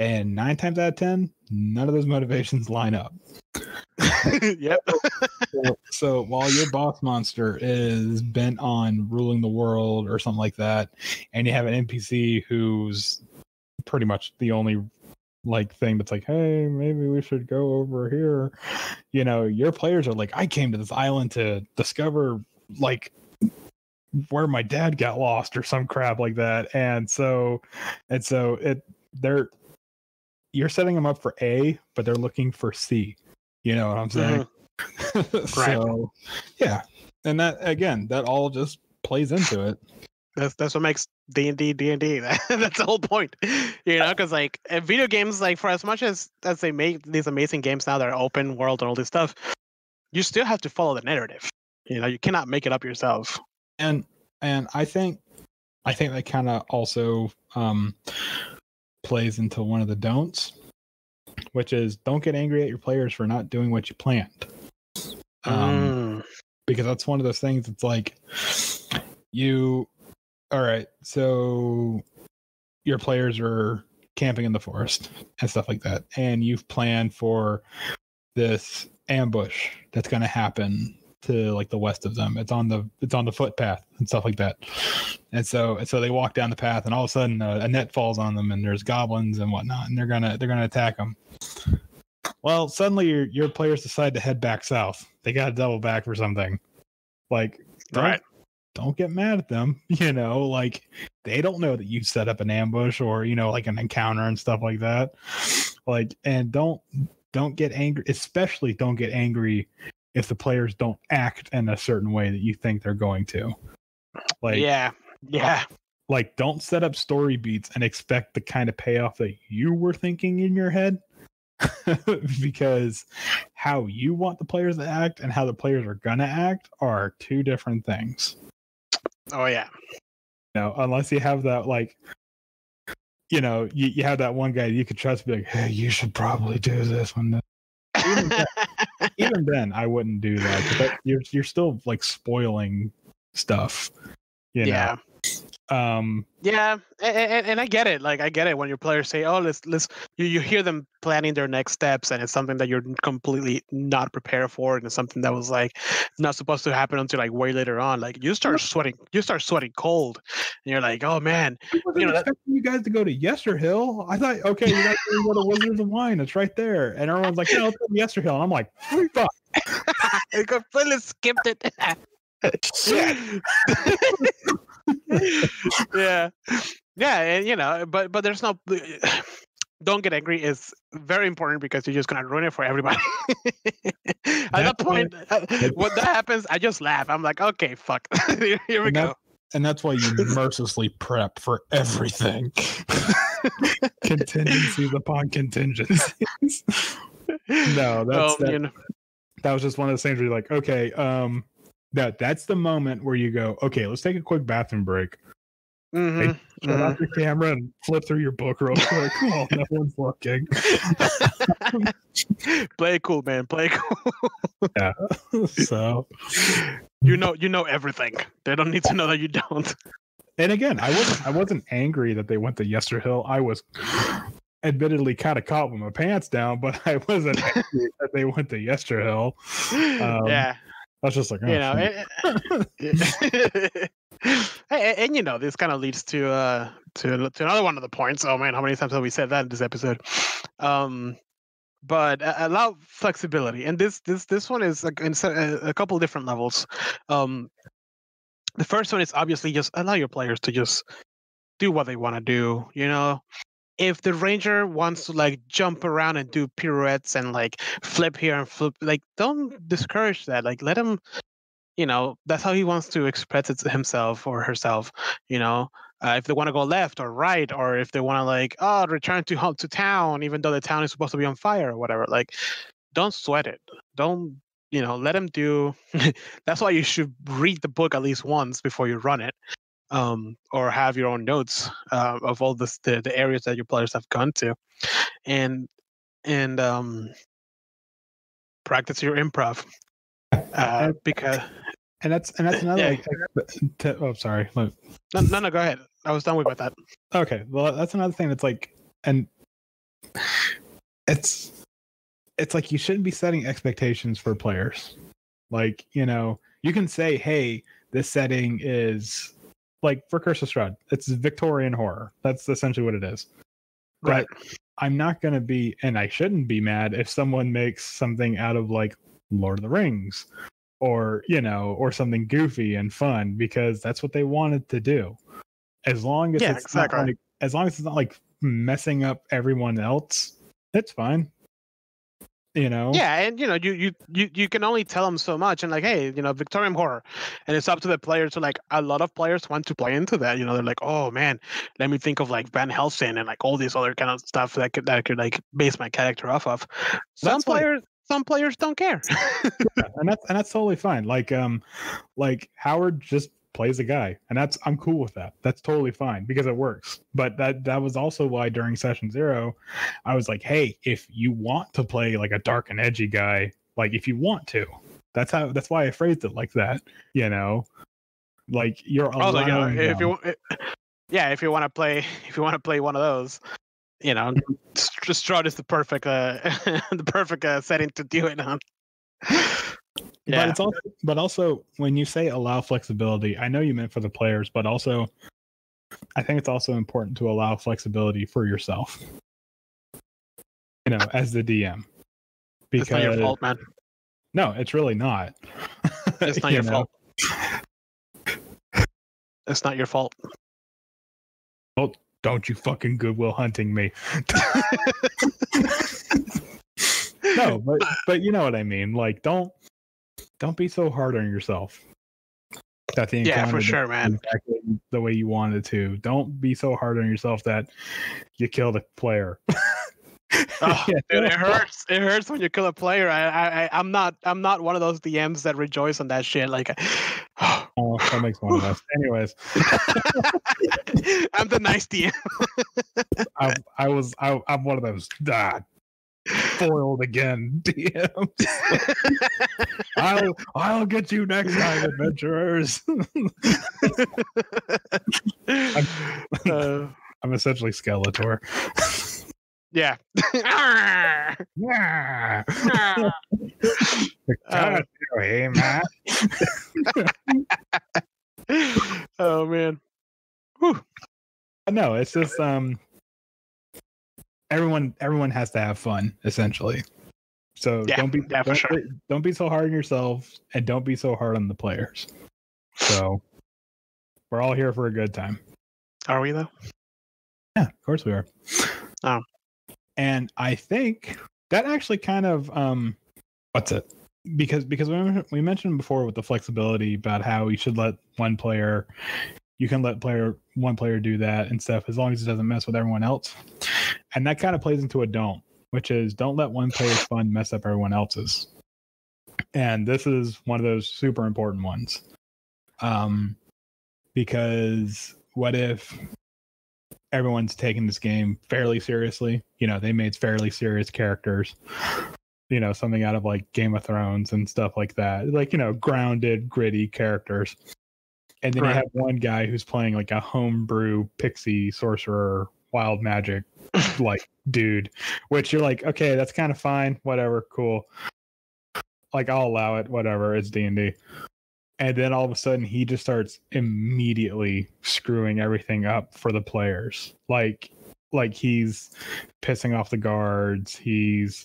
And nine times out of ten, none of those motivations line up. Yep. so, so while your boss monster is bent on ruling the world or something like that, and you have an N P C who's pretty much the only like thing that's like, hey, maybe we should go over here. You know, your players are like, I came to this island to discover like where my dad got lost or some crap like that. And so, and so it, they're, you're setting them up for A, but they're looking for C. You know what I'm saying? Mm-hmm. So, yeah. And that, again, that all just plays into it. That's, that's what makes D and D, D and D. That's the whole point. You know, because, like, video games, like, for as much as, as they make these amazing games now that are open world and all this stuff, you still have to follow the narrative. You know, you cannot make it up yourself. And, and I think, I think that kind of also, um, plays into one of the don'ts, which is don't get angry at your players for not doing what you planned. Um, mm. Because that's one of those things. It's like you, all right, so your players are camping in the forest and stuff like that. And you've planned for this ambush that's going to happen to like the west of them. It's on the, it's on the footpath and stuff like that. And so, and so they walk down the path and all of a sudden a, a net falls on them and there's goblins and whatnot. And they're going to, they're going to attack them. Well, suddenly your, your players decide to head back south. They got to double back for something like, don't, right. Don't get mad at them. You know, like they don't know that you set up an ambush or, you know, like an encounter and stuff like that. Like, and don't, don't get angry, especially don't get angry if the players don't act in a certain way that you think they're going to. Like, yeah, yeah. Like, don't set up story beats and expect the kind of payoff that you were thinking in your head. Because how you want the players to act and how the players are going to act are two different things. Oh, yeah. You know, unless you have that, like, you know, you, you have that one guy you could trust to be like, hey, you should probably do this one. even then I wouldn't do that, but you're you're still like spoiling stuff, you know? Yeah. Um, yeah, and, and, and I get it. Like, I get it when your players say, "Oh, let's let's." You, you hear them planning their next steps, and it's something that you're completely not prepared for, and it's something that was like not supposed to happen until like way later on. Like, you start sweating, you start sweating cold, and you're like, "Oh man!" I wasn't you know, expecting that... you guys to go to Yester Hill. I thought, okay, you guys are going to Wizards of Wine. It's right there, and everyone's like, "Yeah, let's go to Yester Hill," and I'm like, "Fuck!" I completely skipped it. Yeah. yeah yeah and you know but but there's no don't get angry is very important, because you're just gonna ruin it for everybody. At that point why, when that happens, I just laugh. I'm like, okay, fuck. Here we and go that, and that's why you mercilessly prep for everything. Contingencies upon contingencies. No, that's um, that, you know. That was just one of those things where you're like, okay, um That that's the moment where you go, okay, let's take a quick bathroom break. Mm-hmm. Hey, turn mm-hmm. off your camera and flip through your book real quick. Oh, no one's looking. Play cool, man. Play cool. Yeah. So you know, you know everything. They don't need to know that you don't. And again, I wasn't I wasn't angry that they went to Yester Hill. I was admittedly kind of caught with my pants down, but I wasn't angry that they went to Yester Hill. Um, yeah. I was just like, oh, you know, and, and, and you know, this kind of leads to uh to to another one of the points. Oh man, how many times have we said that in this episode? Um, but uh, allow flexibility, and this this this one is like in a couple different levels. Um, the first one is obviously just allow your players to just do what they want to do. You know, if the ranger wants to like jump around and do pirouettes and like flip here and flip, like don't discourage that. Like let him, you know, that's how he wants to express it to himself or herself. You know, uh, if they want to go left or right, or if they want to like, oh, return to home to town, even though the town is supposed to be on fire or whatever. Like, don't sweat it. Don't, you know, let him do. That's why you should read the book at least once before you run it. Um, or have your own notes uh, of all this, the the areas that your players have gone to, and and um, practice your improv uh, because and that's and that's another. Yeah. Like, to, oh, sorry. No, no, no. Go ahead. I was done with that. Okay. Well, that's another thing that's like, and it's it's like you shouldn't be setting expectations for players. Like, you know, you can say, hey, this setting is. Like for Curse of Strahd, it's Victorian horror. That's essentially what it is. Right. But I'm not going to be, and I shouldn't be mad if someone makes something out of like Lord of the Rings or, you know, or something goofy and fun, because that's what they wanted to do. As long as, yeah, it's, exactly. not like, as long as it's not like messing up everyone else, it's fine. You know, yeah, and you know, you, you you you can only tell them so much, and like, hey, you know, Victorian horror, and it's up to the player to like. A lot of players want to play into that, you know. They're like, oh man, let me think of like Van Helsing and like all this other kind of stuff that could that I could like base my character off of. Some that's players, like, some players don't care, yeah, and that's and that's totally fine. Like, um, like Howard just plays a guy, and that's I'm cool with that. That's totally fine because it works. But that that was also why during session zero, I was like, hey, if you want to play like a dark and edgy guy, like if you want to, that's how that's why I phrased it like that. You know, like you're also, you know, if you if, yeah, if you want to play if you want to play one of those, you know, Strahd is the perfect uh, the perfect uh, setting to do it on. Yeah. But it's also, but also when you say allow flexibility, I know you meant for the players, but also I think it's also important to allow flexibility for yourself. You know, as the D M. Because it's not your fault, man. No, it's really not. It's not you your know? fault. It's not your fault. Well, don't you fucking Goodwill Hunting me. No, but but you know what I mean. Like, don't Don't be so hard on yourself. That the yeah, for sure, man. Exactly the way you wanted to. Don't be so hard on yourself that you kill the player. Oh, dude, it hurts. It hurts when you kill a player. I, I, I'm not. I'm not one of those D Ms that rejoice on that shit. Like, oh, that makes one of us. Anyways, I'm the nice D M. I, I was. I, I'm one of those. Ah, foiled again, D M. I'll I'll get you next time, adventurers. I'm, uh, I'm essentially Skeletor. Yeah. Yeah. Uh, hey, Matt. Oh man. Whew. No, it's just um everyone everyone has to have fun, essentially. So yeah, don't be yeah, don't, sure. don't be so hard on yourself, and don't be so hard on the players. So we're all here for a good time. Are we though? Yeah, of course we are. Oh. And I think that actually kind of um what's it? Because because we we mentioned before with the flexibility about how we should let one player you can let player one player do that and stuff as long as it doesn't mess with everyone else. And that kind of plays into a don't, which is don't let one player's fun mess up everyone else's. And this is one of those super important ones. Um, because what if everyone's taking this game fairly seriously? You know, they made fairly serious characters. You know, something out of like Game of Thrones and stuff like that. Like, you know, grounded, gritty characters. And then right. you have one guy who's playing like a homebrew pixie sorcerer, wild magic, like dude, which you're like, okay, that's kind of fine, whatever, cool. Like I'll allow it, whatever, it's D and D. And then all of a sudden he just starts immediately screwing everything up for the players. Like like he's pissing off the guards. He's,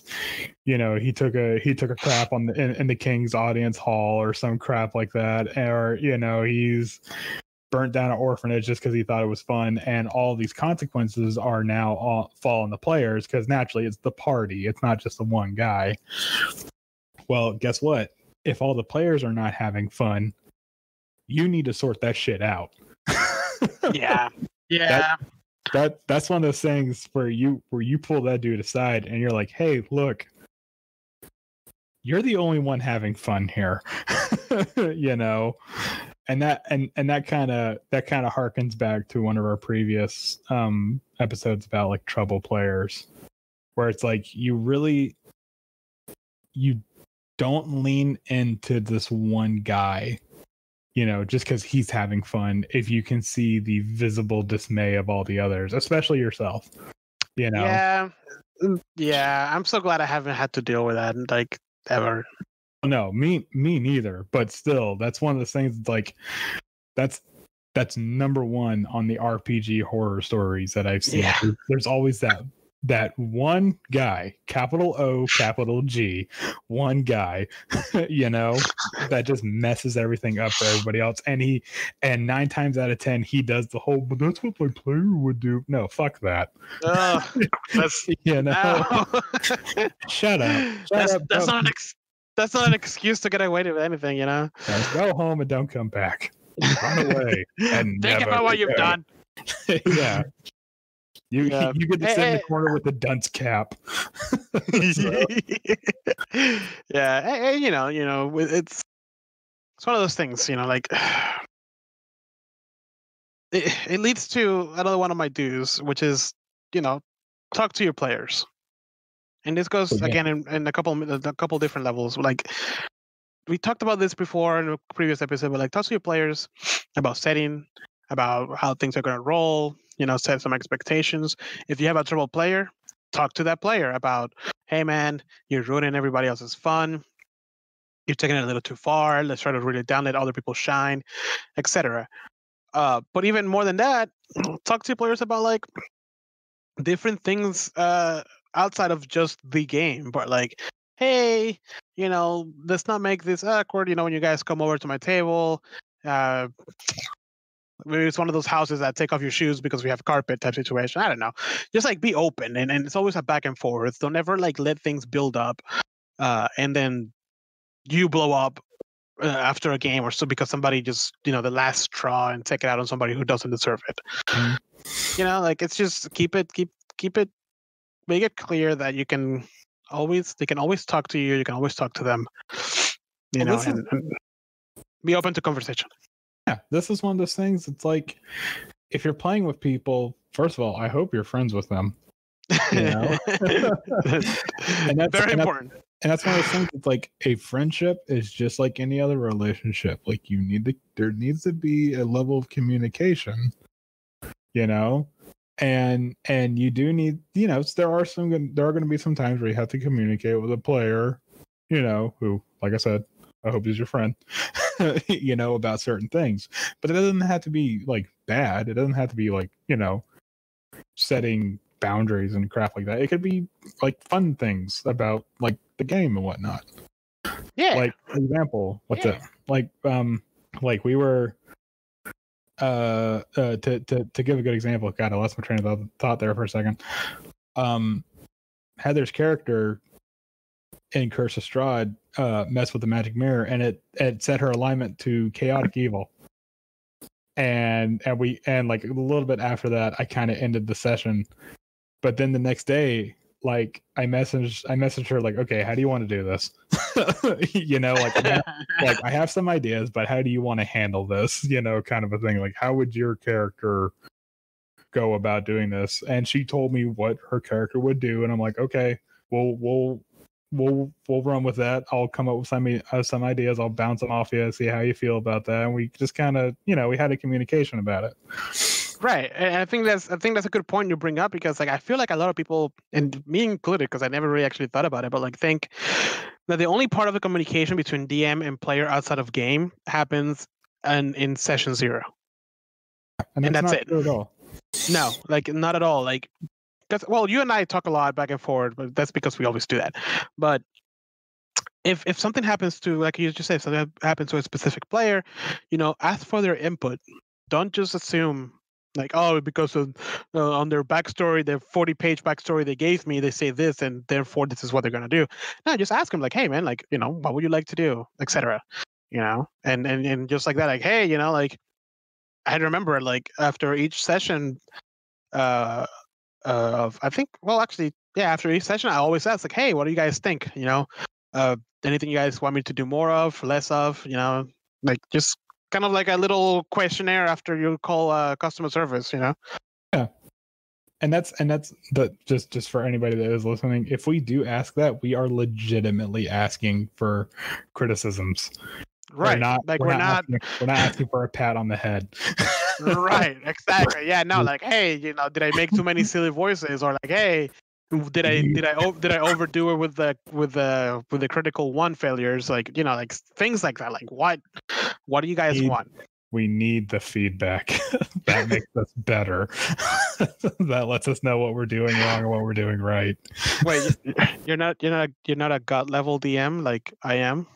you know, he took a he took a crap on the in, in the king's audience hall or some crap like that, or you know, he's burnt down an orphanage just because he thought it was fun, and all these consequences are now all fall on the players because naturally it's the party, it's not just the one guy. Well, guess what? If all the players are not having fun, you need to sort that shit out. Yeah, yeah. That, That that's one of those things where you where you pull that dude aside and you're like, hey, look, you're the only one having fun here. You know? And that and, and that kinda that kinda harkens back to one of our previous um episodes about like trouble players. Where it's like you really you don't lean into this one guy. You know, just because he's having fun, if you can see the visible dismay of all the others, especially yourself, you know. Yeah, yeah. I'm so glad I haven't had to deal with that, like ever. No, me, me neither. But still, that's one of those things. That's like, that's that's number one on the R P G horror stories that I've seen. Yeah. There's always that that one guy, capital O, capital G, one guy, you know, that just messes everything up for everybody else. And he, and nine times out of ten, he does the whole, but that's what my player would do. No, fuck that. Oh, that's, you know, no. Shut up. Shut that's, up that's, not an ex- that's not an excuse to get away with anything, you know? Go home and don't come back. Run away. And think about what go. You've done. Yeah. You yeah. you get to hey, sit hey. in the corner with a dunce cap. Yeah, hey, hey, you know, you know, it's it's one of those things, you know, like it, it leads to another one of my do's, which is, you know, talk to your players. And this goes yeah. again in, in a couple a couple different levels. Like we talked about this before in a previous episode, but like talk to your players about setting, about how things are going to roll. You know, set some expectations. If you have a trouble player, talk to that player about, hey man, you're ruining everybody else's fun. You're taking it a little too far. Let's try to really down, let other people shine, et cetera. Uh, but even more than that, talk to players about like different things uh, outside of just the game. But like, hey, you know, let's not make this awkward. You know, when you guys come over to my table, uh, maybe it's one of those houses that take off your shoes because we have carpet type situation. I don't know. Just like be open, and, and it's always a back and forth. Don't ever like let things build up, uh, and then you blow up uh, after a game or so because somebody just, you know, the last straw and take it out on somebody who doesn't deserve it. Mm-hmm. You know, like it's just keep it, keep keep it, make it clear that you can always they can always talk to you. You can always talk to them. You well, know, and, is- and be open to conversation. Yeah, this is one of those things. It's like if you're playing with people, first of all, I hope you're friends with them. You know? And that's very and important. That's, and that's one of those things. It's like a friendship is just like any other relationship. Like you need to, there needs to be a level of communication, you know, and and you do need, you know, there are some, there are going to be some times where you have to communicate with a player, you know, who, like I said, I hope he's your friend, you know, about certain things. But it doesn't have to be like bad. It doesn't have to be like, you know, setting boundaries and crap like that. It could be like fun things about like the game and whatnot. Yeah. Like for example, what's yeah. it? Like um, like we were uh, uh to to to give a good example. God, I lost my train of thought there for a second. Um, Heather's character in Curse of Strahd uh, messed with the magic mirror, and it it set her alignment to chaotic evil. And and we and like a little bit after that, I kind of ended the session. But then the next day, like I messaged, I messaged her like, okay, how do you want to do this? You know, like, like I have some ideas, but how do you want to handle this? You know, kind of a thing. Like, how would your character go about doing this? And she told me what her character would do, and I'm like, okay, we'll we'll. We'll we'll run with that. I'll come up with some uh, some ideas. I'll bounce them off you, see how you feel about that. And we just kind of, you know, we had a communication about it. Right, and I think that's I think that's a good point you bring up, because like I feel like a lot of people, and me included, because I never really actually thought about it, but like think that the only part of the communication between D M and player outside of game happens and in session zero, and that's, and that's not it. True at all. No, like not at all. Like. Because, well, you and I talk a lot back and forth, but that's because we always do that. But if if something happens to, like you just said, something happens to a specific player, you know, ask for their input. Don't just assume, like, oh, because of, uh, on their backstory, their forty-page backstory they gave me, they say this, and therefore this is what they're going to do. No, just ask them, like, hey, man, like, you know, what would you like to do, et cetera, you know? And, and, and just like that, like, hey, you know, like, I remember, like, after each session, uh, Uh, I think, well, actually, yeah, after each session, I always ask, like, hey, what do you guys think? You know, uh, anything you guys want me to do more of, less of, you know, like just kind of like a little questionnaire after you call uh, customer service, you know? Yeah. And that's, and that's the, just, just for anybody that is listening, if we do ask that, we are legitimately asking for criticisms. Right. We're not, like we're, we're not, not asking, we're not asking for a pat on the head. Right, exactly. Yeah, no, like, hey, you know, did I make too many silly voices, or like, hey, did I did I did I overdo it with the with the with the critical one failures, like, you know, like things like that. Like, what what do you guys we, want? We need the feedback. That makes us better. That lets us know what we're doing wrong or what we're doing right. Wait, you're not you're not you're not a gut level D M like I am.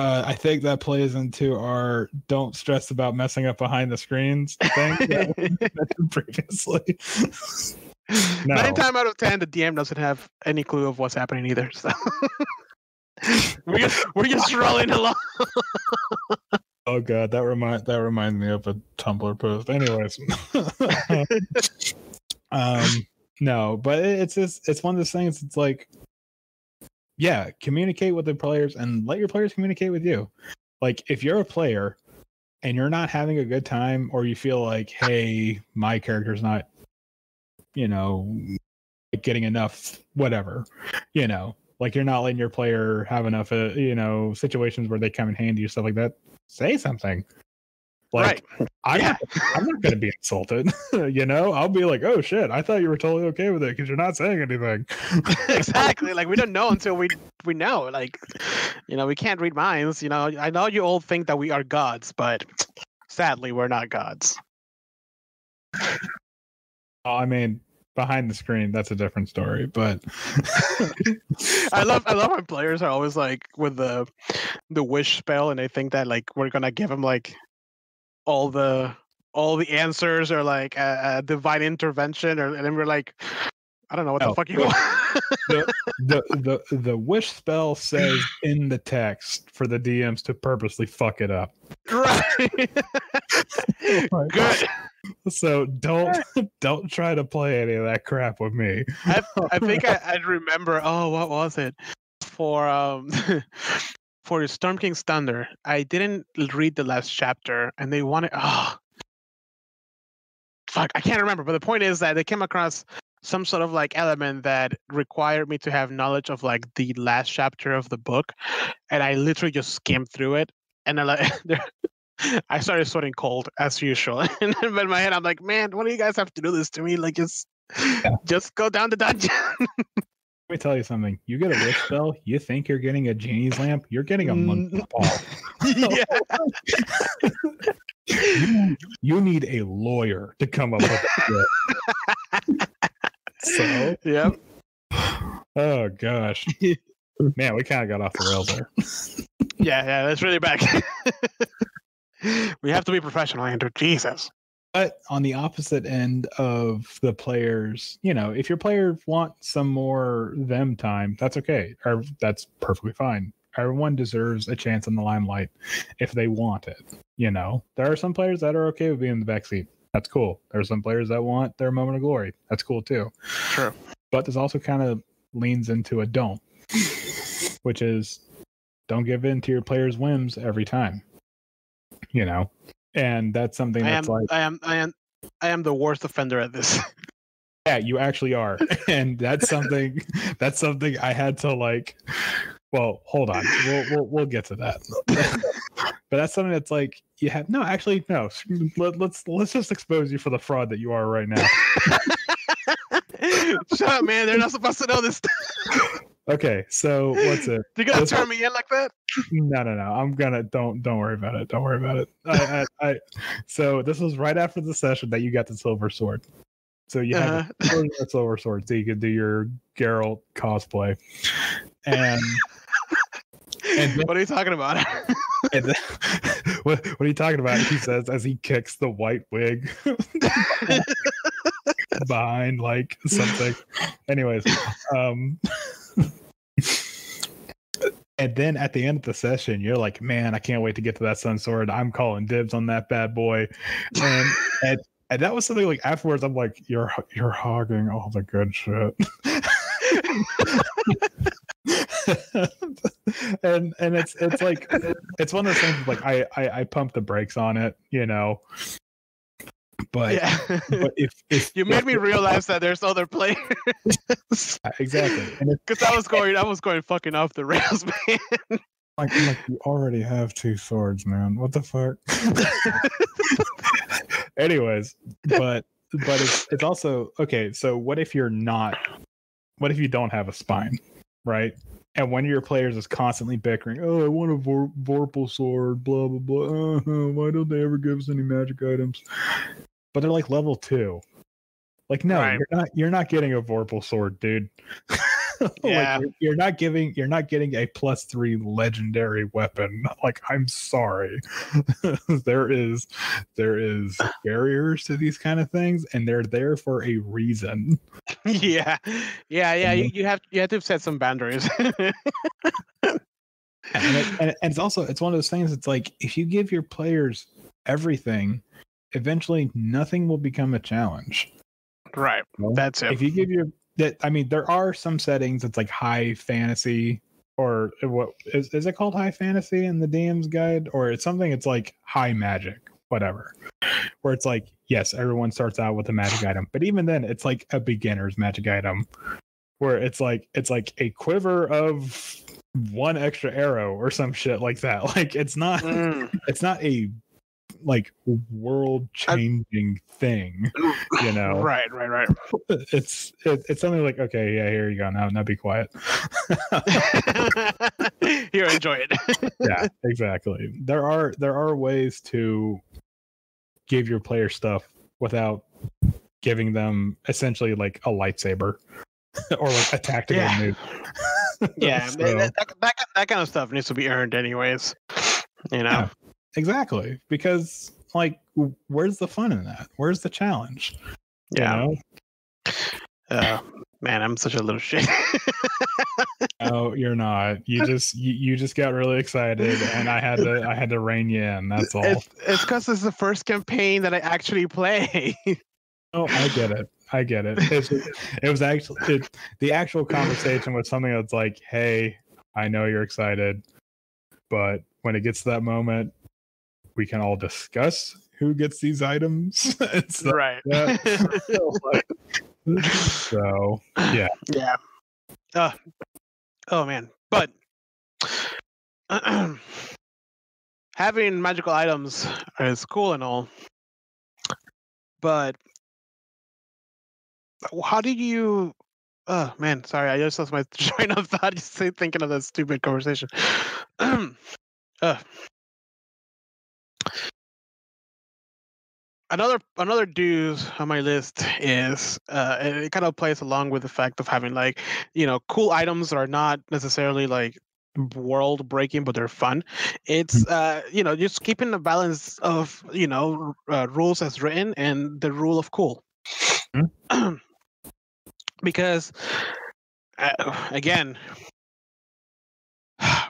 Uh, I think that plays into our don't stress about messing up behind the screens thing that we mentioned previously. No. Nine times out of ten, the D M doesn't have any clue of what's happening either. So we're just, we're just rolling along. Oh god, that remind that reminds me of a Tumblr post. Anyways, um, no, but it, it's just it's one of those things. It's like. Yeah, communicate with the players and let your players communicate with you. Like, if you're a player and you're not having a good time, or you feel like, hey, my character's not, you know, getting enough, whatever, you know, like you're not letting your player have enough, uh, you know, situations where they come in handy, stuff like that, say something. Like, right. I'm, yeah. I'm not going to be insulted, you know? I'll be like, oh, shit, I thought you were totally okay with it because you're not saying anything. Exactly. Like, we don't know until we we know. Like, you know, we can't read minds, you know? I know you all think that we are gods, but sadly, we're not gods. Oh, I mean, behind the screen, that's a different story, but... I love I love when players are always, like, with the the wish spell, and they think that, like, we're going to give them, like... all the all the answers are like a, a divine intervention, or and then we're like, I don't know what oh, the fuck you want. the, the the the wish spell says in the text for the D Ms to purposely fuck it up. Right. Oh good. So don't don't try to play any of that crap with me. I I think I I remember. Oh, what was it for? Um. For Storm King's Thunder, I didn't read the last chapter, and they wanted... Oh, fuck, I can't remember. But the point is that they came across some sort of like element that required me to have knowledge of like the last chapter of the book, and I literally just skimmed through it, and I like I started sweating cold as usual. And then in my head, I'm like, man, why do you guys have to do this to me? Like, just yeah. just go down the dungeon. Let me tell you something. You get a wish spell, you think you're getting a genie's lamp, you're getting a monkey ball. Yeah. you, you need a lawyer to come up with that. So, yep. Oh gosh, man, we kind of got off the rails there. Yeah, yeah, that's really bad. We have to be professional, Andrew. Jesus. But on the opposite end of the players, you know, if your player wants some more them time, that's okay, or that's perfectly fine. Everyone deserves a chance in the limelight if they want it. You know, there are some players that are okay with being in the backseat. That's cool. There's some players that want their moment of glory. That's cool too. Sure. But this also kind of leans into a don't, which is don't give in to your players' whims every time. You know, and that's something I that's am, like I am, I am, I am the worst offender at this. Yeah, you actually are, and that's something that's something I had to like. Well, hold on, we'll we'll, we'll get to that. But that's something that's like you have no actually no let, let's let's just expose you for the fraud that you are right now. Shut up, man, they're not supposed to know this. Okay, so what's it? You gonna let's turn me in like that? No, no, no. I'm gonna don't don't worry about it. Don't worry about it. I, I, I so this was right after the session that you got the silver sword. So you uh-huh. have the silver, silver sword, so you could do your Geralt cosplay. And and then, what are you talking about? And then, what, what are you talking about? He says as he kicks the white wig behind like something. Anyways, um. And then at the end of the session, you're like, man, I can't wait to get to that sun sword. I'm calling dibs on that bad boy. And and, and that was something like afterwards, I'm like, you're you're hogging all the good shit. and and it's it's like it's one of those things like I I, I pump the brakes on it, you know. But, yeah. But if, if you made me realize that there's other players, exactly, because I was going, I was going fucking off the rails, man. Like, like you already have two swords, man. What the fuck? Anyways, but but it's it's also okay. So what if you're not? What if you don't have a spine, right? And one of your players is constantly bickering, oh, I want a vor- Vorpal sword, blah, blah, blah. Uh-huh. Why don't they ever give us any magic items? But they're like level two. Like, no, right. you're not you're not getting a Vorpal sword, dude. Yeah. Like, you're, you're not giving you're not getting a plus three legendary weapon. Like, I'm sorry. there is there is barriers to these kind of things, and they're there for a reason. Yeah. Yeah, yeah. You, you have you have to set some boundaries. and, it, and it's also it's one of those things, it's like if you give your players everything, eventually nothing will become a challenge. Right. So that's it. If you give your that I mean, there are some settings that's like high fantasy, or what is is it called high fantasy in the D M's guide, or it's something it's like high magic, whatever. Where it's like, yes, everyone starts out with a magic item, but even then, it's like a beginner's magic item, where it's like it's like a quiver of one extra arrow or some shit like that. Like it's not mm. it's not a like world changing thing, you know. Right, right, right. It's it, it's something like, okay, yeah, here you go. Now, now be quiet. Here, enjoy it. Yeah, exactly. There are there are ways to give your player stuff without giving them essentially like a lightsaber or like a tactical yeah. move. Yeah, so, man, that, that that kind of stuff needs to be earned, anyways. You know. Yeah. Exactly, because like, where's the fun in that? Where's the challenge? Yeah. You know? uh, man, I'm such a little shit. No, you're not. You just you, you just got really excited, and I had to I had to rein you in. That's all. It's because it's the first campaign that I actually play. Oh, I get it. I get it. It's, it was actually it, the actual conversation was something that's like, hey, I know you're excited, but when it gets to that moment, we can all discuss who gets these items. Right. Like So yeah, yeah. Uh, oh man, but having magical items is cool and all, but how do you? Oh man, sorry, I just lost my train of thought just thinking of that stupid conversation. uh. Another another dues on my list is uh, it kind of plays along with the fact of having like, you know, cool items that are not necessarily like world breaking, but they're fun. It's uh, you know, just keeping the balance of, you know, uh, rules as written and the rule of cool. Mm-hmm. Because uh, again, I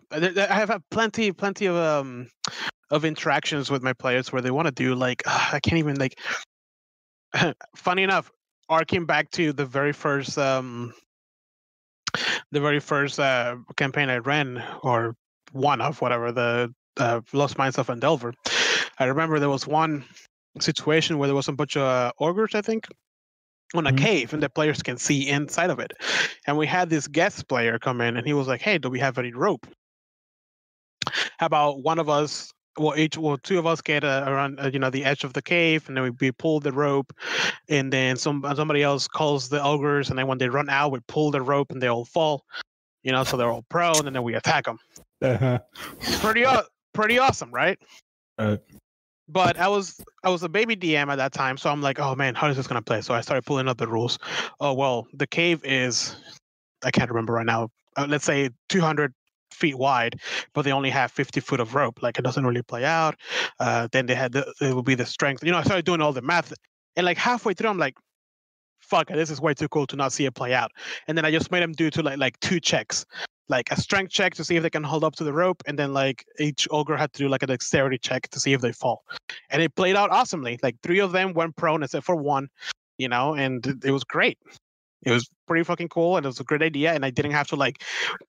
have had plenty plenty of um. of interactions with my players where they want to do like uh, I can't even like funny enough, arcing back to the very first um the very first uh campaign I ran, or one of whatever, the uh, Lost Mines of Phandelver, I remember there was one situation where there was a bunch of uh, ogres, I think, on a mm-hmm. cave, and the players can see inside of it, and we had this guest player come in and he was like, hey, do we have any rope? How about one of us, well, each, well, two of us get uh, around, uh, you know, the edge of the cave, and then we, we pull the rope, and then some somebody else calls the ogres, and then when they run out, we pull the rope, and they all fall, you know, so they're all prone, and then we attack them. Uh-huh. Pretty, pretty awesome, right? Uh, but I was, I was a baby D M at that time, so I'm like, oh man, how is this gonna play? So I started pulling up the rules. Oh well, the cave is, I can't remember right now. Uh, let's say two hundred feet wide, but they only have fifty foot of rope, like it doesn't really play out. Uh then they had the, it would be the strength, you know. I started doing all the math, and like halfway through I'm like, fuck, this is way too cool to not see it play out. And then I just made them do to like like two checks, like a strength check to see if they can hold up to the rope, and then like each ogre had to do like a dexterity check to see if they fall, and it played out awesomely. Like three of them went prone except for one, you know, and it was great. It was pretty fucking cool, and it was a great idea, and I didn't have to like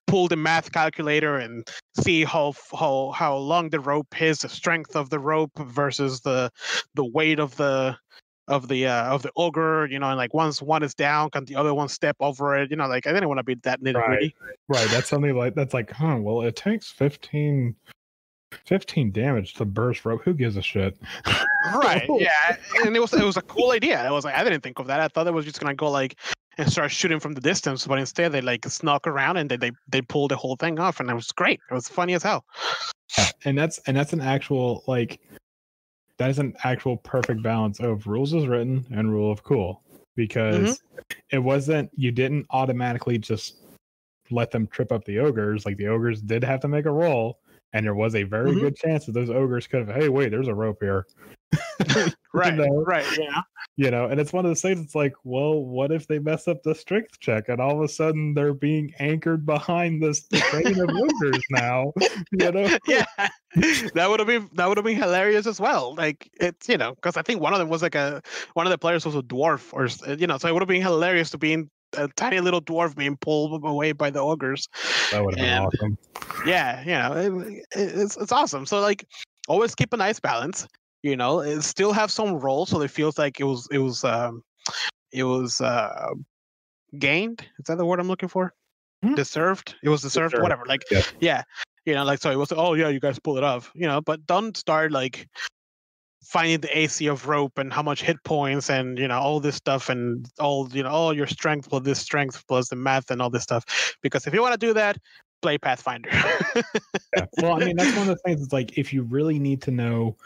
pull the math calculator and see how how how long the rope is, the strength of the rope versus the the weight of the of the uh, of the ogre, you know. And like once one is down, can the other one step over it, you know? Like I didn't want to be that nitty gritty. Right, right. That's something like that's like, huh? Well, it takes fifteen. fifteen damage to burst rope. Who gives a shit? Right. Yeah. And it was it was a cool idea. I was like, I didn't think of that. I thought it was just gonna go like and start shooting from the distance, but instead they like snuck around and they they, they pulled the whole thing off, and it was great. It was funny as hell. Yeah, and that's and that's an actual like that is an actual perfect balance of rules as written and rule of cool. Because mm-hmm. it wasn't you didn't automatically just let them trip up the ogres. Like the ogres did have to make a roll. And there was a very mm-hmm. good chance that those ogres could have, hey, wait, there's a rope here. Right, you know? Right, yeah. You know, and it's one of those things, it's like, well, what if they mess up the strength check and all of a sudden they're being anchored behind this train of ogres now? You know? Yeah. That would have been that would have been hilarious as well. Like it's, you know, because I think one of them was like a one of the players was a dwarf, or you know, so it would have been hilarious to be in a tiny little dwarf being pulled away by the ogres. That would have been awesome. Yeah, you know, it, it's it's awesome. So like, always keep a nice balance. You know, it still have some roll, so it feels like it was it was um, it was uh, gained. Is that the word I'm looking for? Hmm? Deserved. It was deserved. Deserved. Whatever. Like, yeah. yeah, you know, like so it was. Oh yeah, you guys pull it off. You know, but don't start like finding the A C of rope and how much hit points and, you know, all this stuff and all, you know, all your strength plus this strength plus the math and all this stuff. Because if you want to do that, play Pathfinder. Yeah. Well, I mean, that's one of the things. It's like, if you really need to know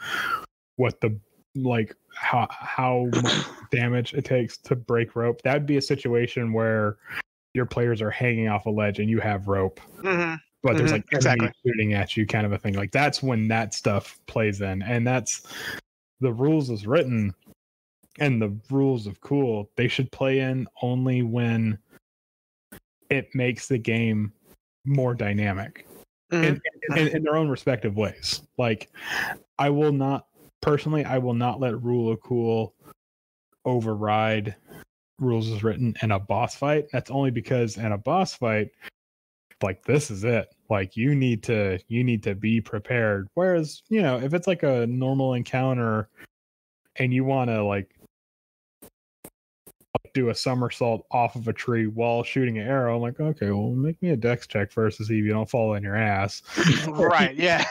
what the, like how, how much damage it takes to break rope, that'd be a situation where your players are hanging off a ledge and you have rope. Mm-hmm. But there's mm-hmm. like exactly. shooting at you kind of a thing. Like that's when that stuff plays in. And that's, the rules as written and the rules of cool, they should play in only when it makes the game more dynamic mm. in, in, in their own respective ways. Like I will not personally, I will not let rule of cool override rules as written in a boss fight. That's only because in a boss fight, like this is it. Like you need to you need to be prepared. Whereas, you know, if it's like a normal encounter and you want to like do a somersault off of a tree while shooting an arrow. I'm like, okay, well, make me a dex check first to see if you don't fall on your ass. Right, yeah.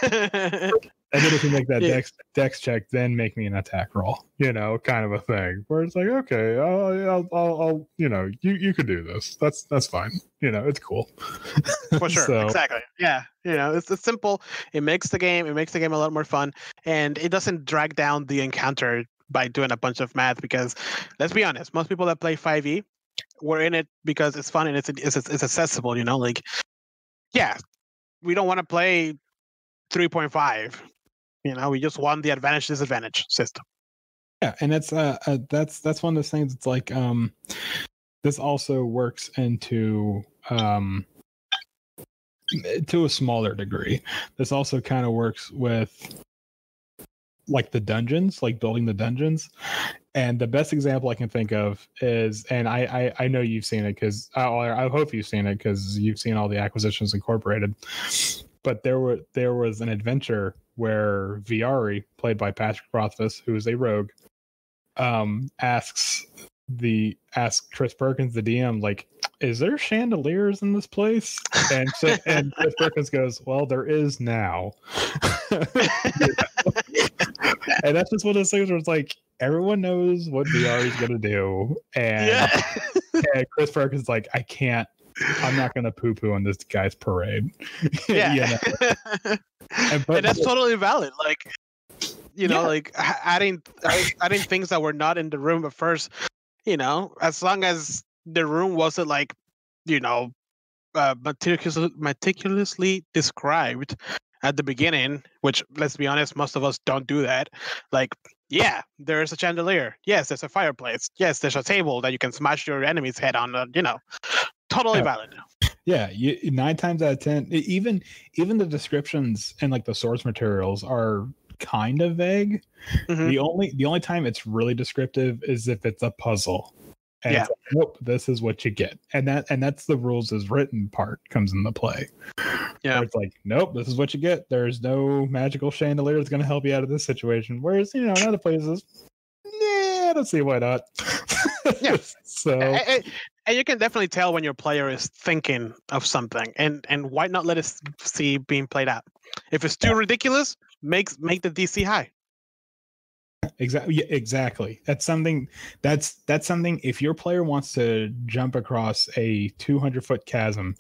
And then if you make that yeah. dex, dex check, then make me an attack roll, you know, kind of a thing. Where it's like, okay, I'll, I'll, I'll, I'll you know, you, you could do this. That's that's fine. You know, it's cool. Well, sure, so. Exactly. Yeah, you know, it's, it's simple. It makes the game, it makes the game a lot more fun, and it doesn't drag down the encounter by doing a bunch of math, because let's be honest, most people that play five E were in it because it's fun and it's it's it's accessible, you know, like, yeah, we don't want to play three point five, you know, we just want the advantage disadvantage system. Yeah, and that's uh, uh that's that's one of those things. It's like um this also works into um to a smaller degree. This also kind of works with like the dungeons, like building the dungeons. And the best example I can think of is, and I I, I know you've seen it because I, I hope you've seen it because you've seen all the Acquisitions Incorporated. But there were there was an adventure where Viari, played by Patrick Rothfuss, who is a rogue, um, asks the asks Tris Perkins, the D M, like, is there chandeliers in this place? And so, and Tris Perkins goes, well, there is now. And that's just one of those things where it's like, everyone knows what V R is going to do. And, yeah. And Chris Perkins is like, I can't, I'm not going to poo-poo on this guy's parade. Yeah. and, but, and that's totally valid. Like, you know, yeah. like adding, adding things that were not in the room at first, you know, as long as the room wasn't like, you know, uh, meticulously, meticulously described at the beginning, which, let's be honest, most of us don't do that. Like, yeah, there's a chandelier. Yes, there's a fireplace. Yes, there's a table that you can smash your enemy's head on. Uh, you know, totally yeah. valid. Yeah, you, nine times out of ten, even even the descriptions and like the source materials are kind of vague. Mm-hmm. The only the only time it's really descriptive is if it's a puzzle. And yeah. It's like, nope, this is what you get. And that and that's the rules as written part comes into play. Yeah. Where it's like, nope, this is what you get. There's no magical chandelier that's gonna help you out of this situation. Whereas, you know, in other places, nah, I don't see why not. Yeah. So and, and you can definitely tell when your player is thinking of something, and, and why not let it see being played out? If it's too yeah. ridiculous, make make the D C high. Exactly. Yeah, exactly. That's something. That's that's something. If your player wants to jump across a two hundred foot chasm,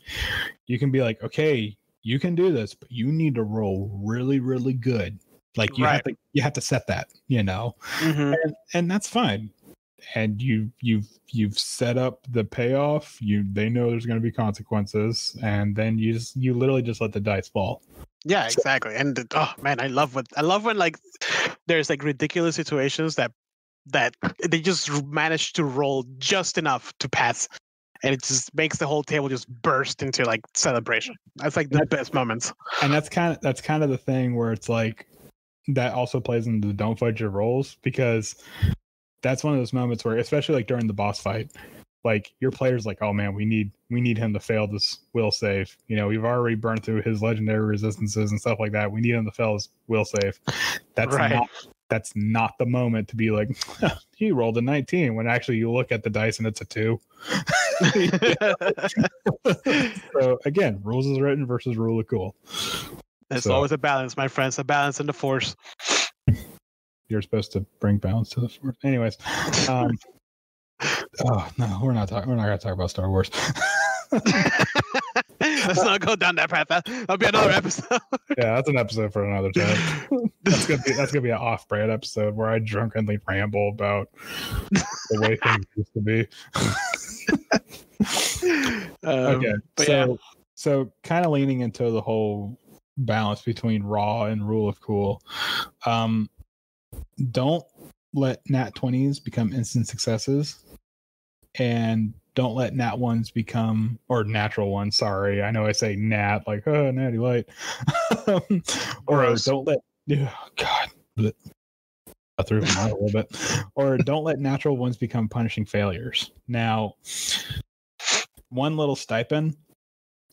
you can be like, okay, you can do this, but you need to roll really, really good. Like you right. have to, you have to set that. You know, mm-hmm. and, and that's fine. And you you've you've set up the payoff. You they know there's going to be consequences, and then you just you literally just let the dice fall. Yeah, exactly. And oh man, I love what I love when like there's like ridiculous situations that that they just manage to roll just enough to pass, and it just makes the whole table just burst into like celebration. That's like the that's, best moments. And that's kind of that's kind of the thing where it's like that also plays into the don't fudge your rolls, because that's one of those moments where, especially like during the boss fight, like your player's like, oh man, we need we need him to fail this will save. You know, we've already burned through his legendary resistances and stuff like that. We need him to fail his will save. That's right. not that's not the moment to be like, he rolled a nineteen, when actually you look at the dice and it's a two. So again, rules as written versus rule of cool. There's so. always a balance, my friends, a balance in the force. You're supposed to bring balance to the force. Anyways. Um Oh no, we're not talking. We're not gonna talk about Star Wars. Let's not go down that path. That'll be another episode. Yeah, that's an episode for another time. That's gonna be that's gonna be an off-brand episode where I drunkenly ramble about the way things used to be. um, okay, so yeah. so kind of leaning into the whole balance between raw and rule of cool. Um, don't let nat twenties become instant successes, and don't let nat ones become, or natural ones, sorry, I know I say nat like, oh, natty light. um, or oh, don't let oh, god bleh. I threw them out a little bit. Or don't let natural ones become punishing failures. Now, one little stipend,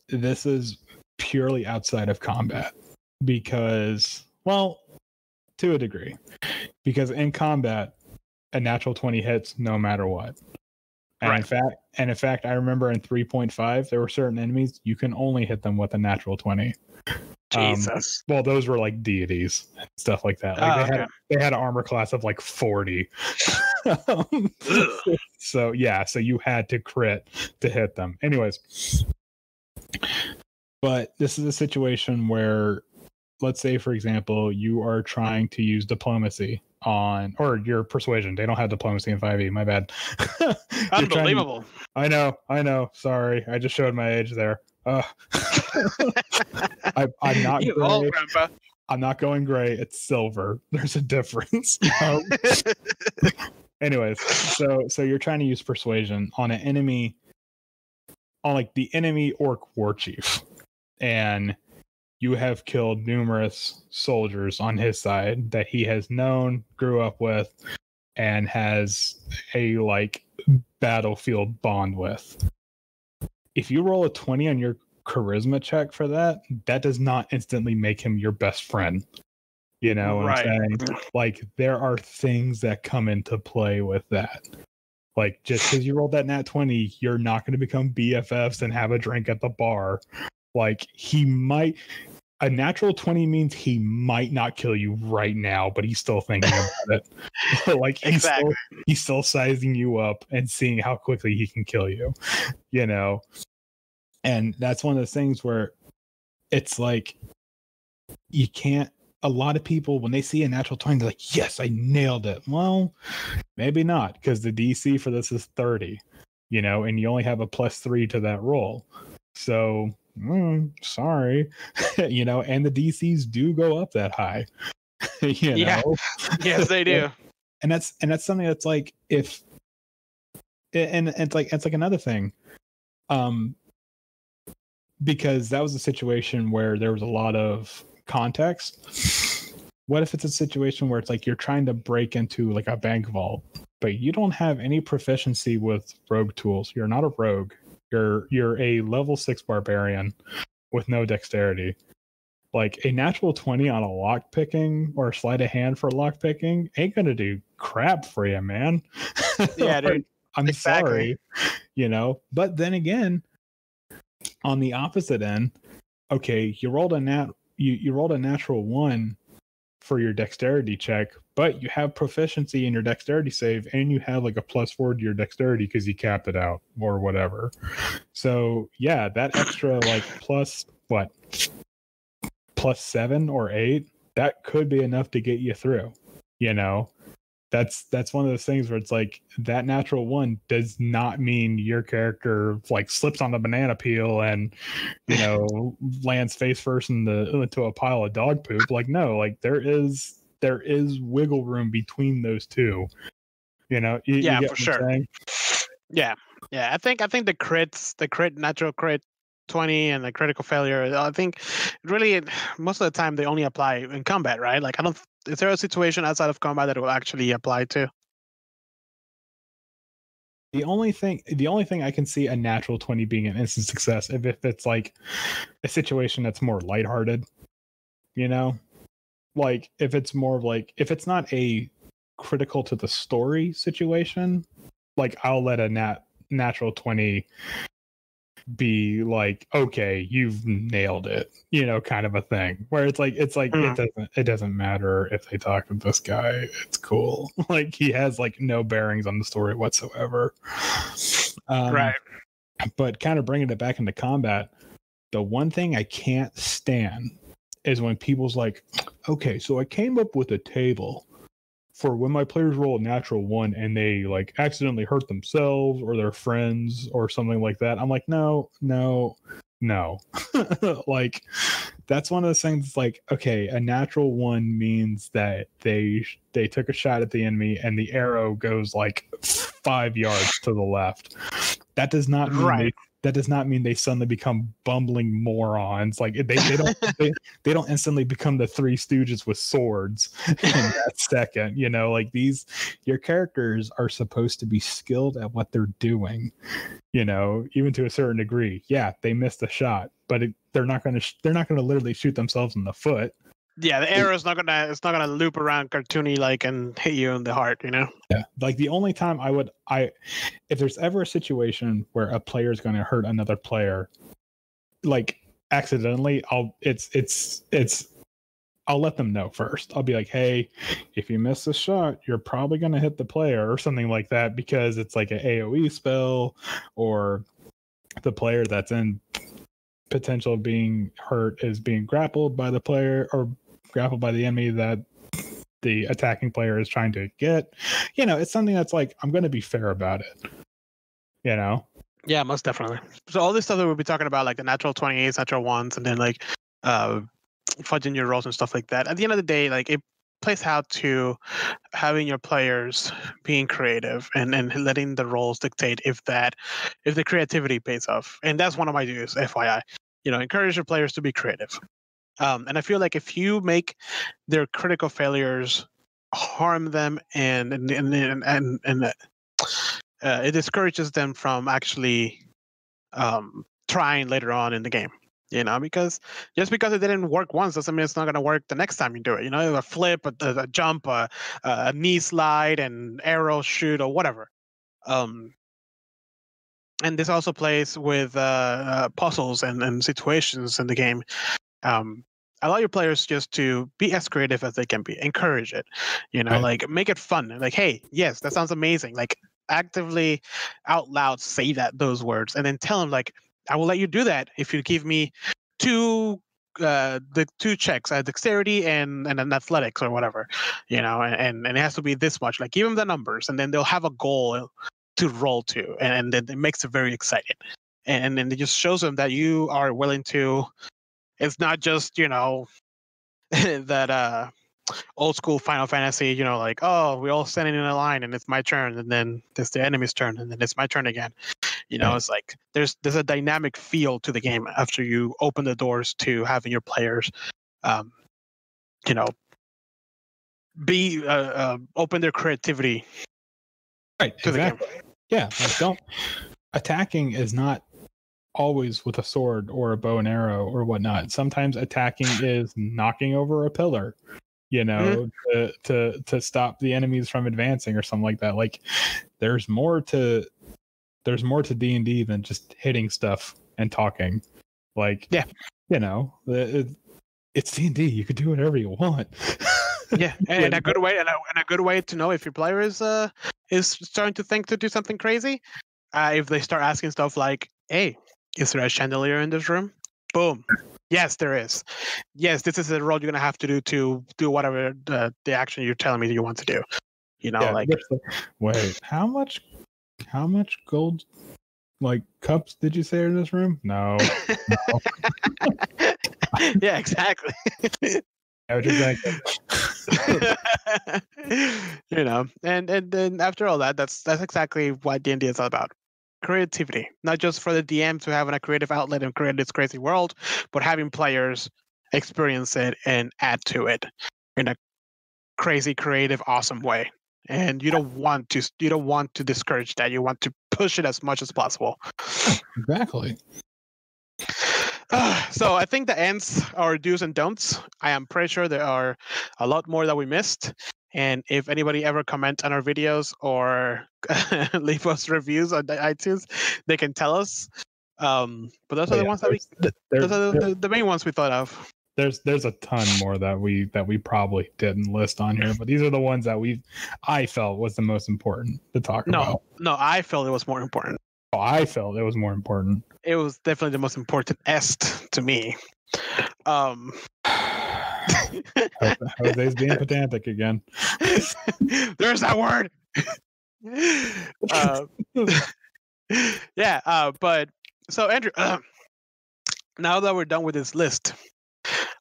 this is purely outside of combat, because, well, to a degree, because in combat, a natural twenty hits no matter what. And right. in fact, and in fact, I remember in three point five, there were certain enemies you can only hit them with a natural twenty. Jesus. Um, well, those were like deities, stuff like that. Like oh, they, okay. had, they had an armor class of like forty. um, so yeah, so you had to crit to hit them. Anyways, but this is a situation where, let's say, for example, you are trying to use diplomacy on, or your persuasion. They don't have diplomacy in five E. My bad. Unbelievable. To, I know. I know. Sorry. I just showed my age there. Uh, I, I'm not you great. Old, Grandpa. I'm not going gray. It's silver. There's a difference. Um, anyways, so so you're trying to use persuasion on an enemy, on like the enemy orc war chief, and you have killed numerous soldiers on his side that he has known, grew up with, and has a like battlefield bond with. If you roll a twenty on your charisma check for that, that does not instantly make him your best friend. You know what right. I'm saying? Like, there are things that come into play with that. Like, just because you rolled that nat twenty, you're not going to become B F Fs and have a drink at the bar. Like, he might, a natural twenty means he might not kill you right now, but he's still thinking about it. Like, he's, exactly. still, he's still sizing you up and seeing how quickly he can kill you, you know? And that's one of those things where it's like, you can't, a lot of people, when they see a natural twenty, they're like, yes, I nailed it. Well, maybe not, because the D C for this is thirty, you know, and you only have a plus three to that roll. So, Mm, sorry, you know, and the D Cs do go up that high. you yeah. know? Yes, they do. And that's and that's something that's like, if and, and it's like it's like another thing. Um because that was a situation where there was a lot of context. What if it's a situation where it's like you're trying to break into like a bank vault, but you don't have any proficiency with rogue tools. You're not a rogue. You're you're a level six barbarian with no dexterity. Like, a natural twenty on a lock picking or sleight of hand for lock picking ain't gonna do crap for you, man. Yeah, dude. I'm exactly. sorry, you know. But then again, on the opposite end, okay, you rolled a nat you you rolled a natural one for your dexterity check, but you have proficiency in your dexterity save, and you have like a plus four to your dexterity because you capped it out or whatever. So yeah, that extra like plus what plus seven or eight, that could be enough to get you through. You know, that's that's one of those things where it's like, that natural one does not mean your character like slips on the banana peel and, you know, lands face first in the into a pile of dog poop. Like, no, like there is. There is wiggle room between those two, you know. You, yeah, you for sure. Yeah, yeah. I think I think the crits, the crit natural crit twenty, and the critical failure. I think really most of the time they only apply in combat, right? Like, I don't. Is there a situation outside of combat that it will actually apply to? The only thing, the only thing I can see a natural twenty being an instant success if, if it's like a situation that's more lighthearted, you know. Like, if it's more of like, if it's not a critical to the story situation, like, I'll let a nat natural twenty be like, okay, you've nailed it, you know, kind of a thing where it's like, it's like, mm. it doesn't, it doesn't matter if they talk to this guy. It's cool. Like, he has like no bearings on the story whatsoever. Um, right. But kind of bringing it back into combat, the one thing I can't stand is when people's like, okay, so I came up with a table for when my players roll a natural one and they like accidentally hurt themselves or their friends or something like that. I'm like, no, no, no. Like, that's one of those things. Like, okay, a natural one means that they they took a shot at the enemy and the arrow goes like five yards to the left. That does not mean right. That does not mean they suddenly become bumbling morons. Like, they, they don't they, they don't instantly become the Three Stooges with swords in that second. You know, like, these, your characters are supposed to be skilled at what they're doing. You know, even to a certain degree. Yeah, they missed a shot, but it, they're not going to they're not going to literally shoot themselves in the foot. Yeah, the arrow's not gonna it's not gonna loop around cartoony like and hit you in the heart, you know? Yeah. Like the only time I would I if there's ever a situation where a player is gonna hurt another player, like accidentally, I'll it's it's it's I'll let them know first. I'll be like, hey, if you miss a shot, you're probably gonna hit the player or something like that, because it's like an AoE spell or the player that's in potential of being hurt is being grappled by the player or grappled by the enemy that the attacking player is trying to get. You know, it's something that's like, I'm going to be fair about it, you know? Yeah, most definitely. So all this stuff that we'll be talking about, like the natural twenty-eights, natural ones, and then like uh, fudging your rolls and stuff like that. At the end of the day, like it plays out to having your players being creative and, and letting the roles dictate if that, if the creativity pays off. And that's one of my dues, F Y I. You know, encourage your players to be creative. Um, and I feel like if you make their critical failures harm them and and and and, and, and uh, it discourages them from actually um, trying later on in the game. You know, because just because it didn't work once doesn't mean it's not going to work the next time you do it. You know, a flip, a, a jump, a, a knee slide, an arrow shoot, or whatever. Um, and this also plays with uh, uh, puzzles and, and situations in the game. Um, allow your players just to be as creative as they can be. Encourage it. You know, right. Like make it fun. Like, hey, yes, that sounds amazing. Like actively, out loud, say that those words, and then tell them like, I will let you do that if you give me two uh, the two checks, uh, dexterity and, and an athletics or whatever, you know, and, and it has to be this much. Like, give them the numbers, and then they'll have a goal to roll to, and, and it makes it very exciting. And then it just shows them that you are willing to, it's not just, you know, that uh, old school Final Fantasy, you know, like, oh, we're all standing in a line, and it's my turn, and then it's the enemy's turn, and then it's my turn again. You know, it's like there's there's a dynamic feel to the game after you open the doors to having your players, um, you know, be uh, uh, open their creativity. Right. To exactly. The game. Yeah. Like don't attacking is not always with a sword or a bow and arrow or whatnot. Sometimes attacking is knocking over a pillar, you know, mm-hmm. to, to to stop the enemies from advancing or something like that. Like there's more to. There's more to D and D than just hitting stuff and talking. Like, yeah, you know, it, it's D and D. You could do whatever you want. Yeah, and, and a good way, and a, and a good way to know if your player is uh is starting to think to do something crazy, uh, if they start asking stuff like, "Hey, is there a chandelier in this room?" Boom. Yes, there is. Yes, this is the role you're gonna have to do to do whatever the, the action you're telling me that you want to do. You know, yeah, like, wait, how much? How much gold, like, cups did you say are in this room? No. no. Yeah, exactly. I would just like, you know, and and then after all that, that's that's exactly what D and D is all about. Creativity, not just for the D M to have a creative outlet and create this crazy world, but having players experience it and add to it in a crazy, creative, awesome way. And you don't want to you don't want to discourage that. You want to push it as much as possible. Exactly. Uh, so I think that ends our do's and don'ts. I am pretty sure there are a lot more that we missed. And if anybody ever comments on our videos or leave us reviews on the iTunes, they can tell us. Um, but those oh, are the yeah, ones that we those are the, the main ones we thought of. There's there's a ton more that we that we probably didn't list on here, but these are the ones that we I felt was the most important to talk no, about. No, no, I felt it was more important. Oh, I felt it was more important. It was definitely the most important est to me. Um, Jose's being pedantic again. There's that word. uh, yeah, uh, but so Andrew, uh, now that we're done with this list.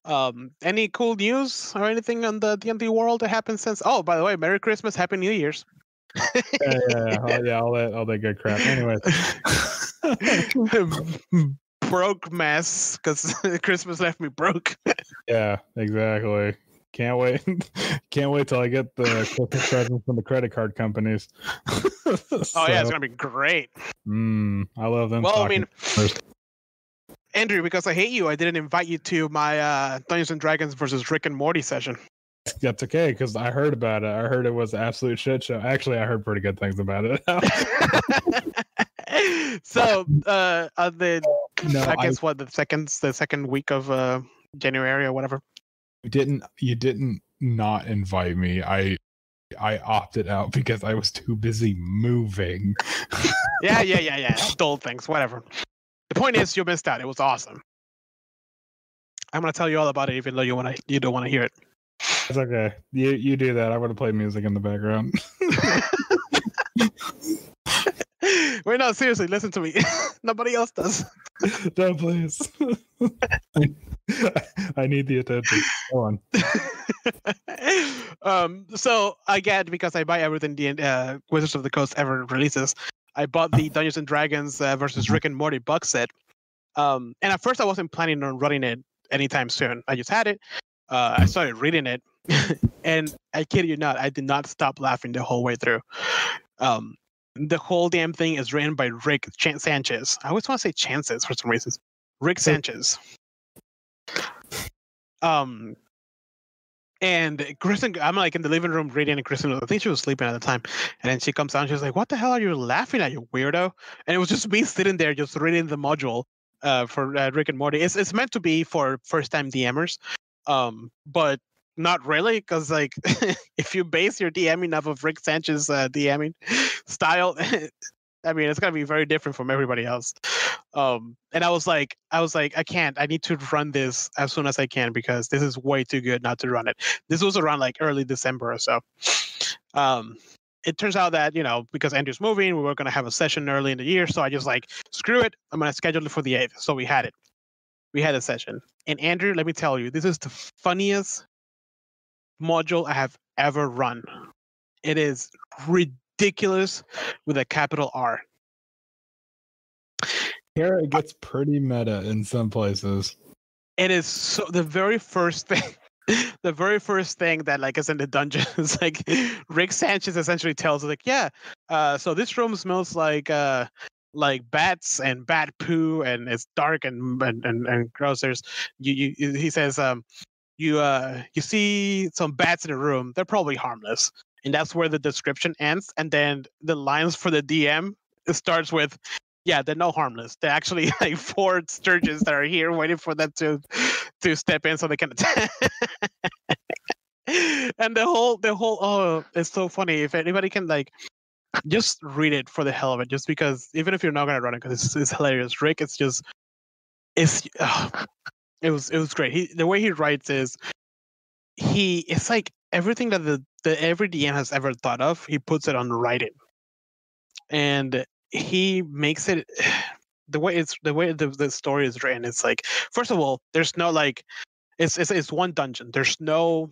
Um, any cool news or anything on the D and D world that happened since? Oh, by the way, Merry Christmas, Happy New Year's. yeah, yeah, yeah, yeah, all that, all that good crap. Anyway, broke mess because Christmas left me broke. Yeah, exactly. Can't wait, can't wait till I get the Christmas presents from the credit card companies. so, oh yeah, it's gonna be great. Mm, I love them. Well, I mean. First. Andrew, because I hate you, I didn't invite you to my uh, Dungeons and Dragons versus Rick and Morty session. That's okay, because I heard about it. I heard it was an absolute shit show. Actually, I heard pretty good things about it. So, uh, on the no, I guess I, what the second the second week of uh, January or whatever. You didn't. You didn't not invite me. I. I opted out because I was too busy moving. yeah, yeah, yeah, yeah. Stole things, whatever. The point is, you missed out. It was awesome. I'm gonna tell you all about it, even though you want to, you don't want to hear it. It's okay. You you do that. I want to play music in the background. Wait, no, seriously, listen to me. Nobody else does. No, please. I, I need the attention. Go on. um, so, again, because I buy everything the uh, Wizards of the Coast ever releases, I bought the Dungeons and Dragons uh, versus Rick and Morty box set. Um, and at first, I wasn't planning on running it anytime soon. I just had it. Uh, I started reading it. And I kid you not, I did not stop laughing the whole way through. Um, The whole damn thing is written by Rick Ch- Sanchez. I always want to say Chances for some reason. Rick Sanchez. Um, and Kristen, I'm like in the living room reading, and Kristen, I think she was sleeping at the time. And then she comes down, she's like, "What the hell are you laughing at, you weirdo?" And it was just me sitting there, just reading the module uh, for uh, Rick and Morty. It's it's meant to be for first-time D Mers, um, but not really, because like if you base your DMing off of Rick Sanchez uh, DMing style, I mean it's gonna be very different from everybody else. Um, and I was like, I was like, I can't. I need to run this as soon as I can because this is way too good not to run it. This was around like early December or so. Um, it turns out that you know because Andrew's moving, we were gonna have a session early in the year, so I just like screw it. I'm gonna schedule it for the eighth. So we had it. We had a session. And Andrew, let me tell you, this is the funniest module I have ever run. It is ridiculous with a capital R. Here it gets pretty meta in some places. It is so the very first thing, the very first thing that like is in the dungeon is like Rick Sanchez essentially tells us like, yeah, uh, so this room smells like uh, like bats and bat poo, and it's dark and and and, and gross. There's you, you he says um. You uh you see some bats in a room. They're probably harmless, and that's where the description ends. And then the lines for the D M starts with, "Yeah, they're no harmless. They're actually like four sturges that are here waiting for them to to step in so they can attack." And the whole the whole oh, it's so funny. If anybody can like just read it for the hell of it, just because even if you're not gonna run it, because it's, it's hilarious. Rick, it's just it's. Uh, It was it was great. He, the way he writes is, he it's like everything that the, the every D M has ever thought of. He puts it on writing, and he makes it the way it's the way the, the story is written. It's like first of all, there's no like, it's it's it's one dungeon. There's no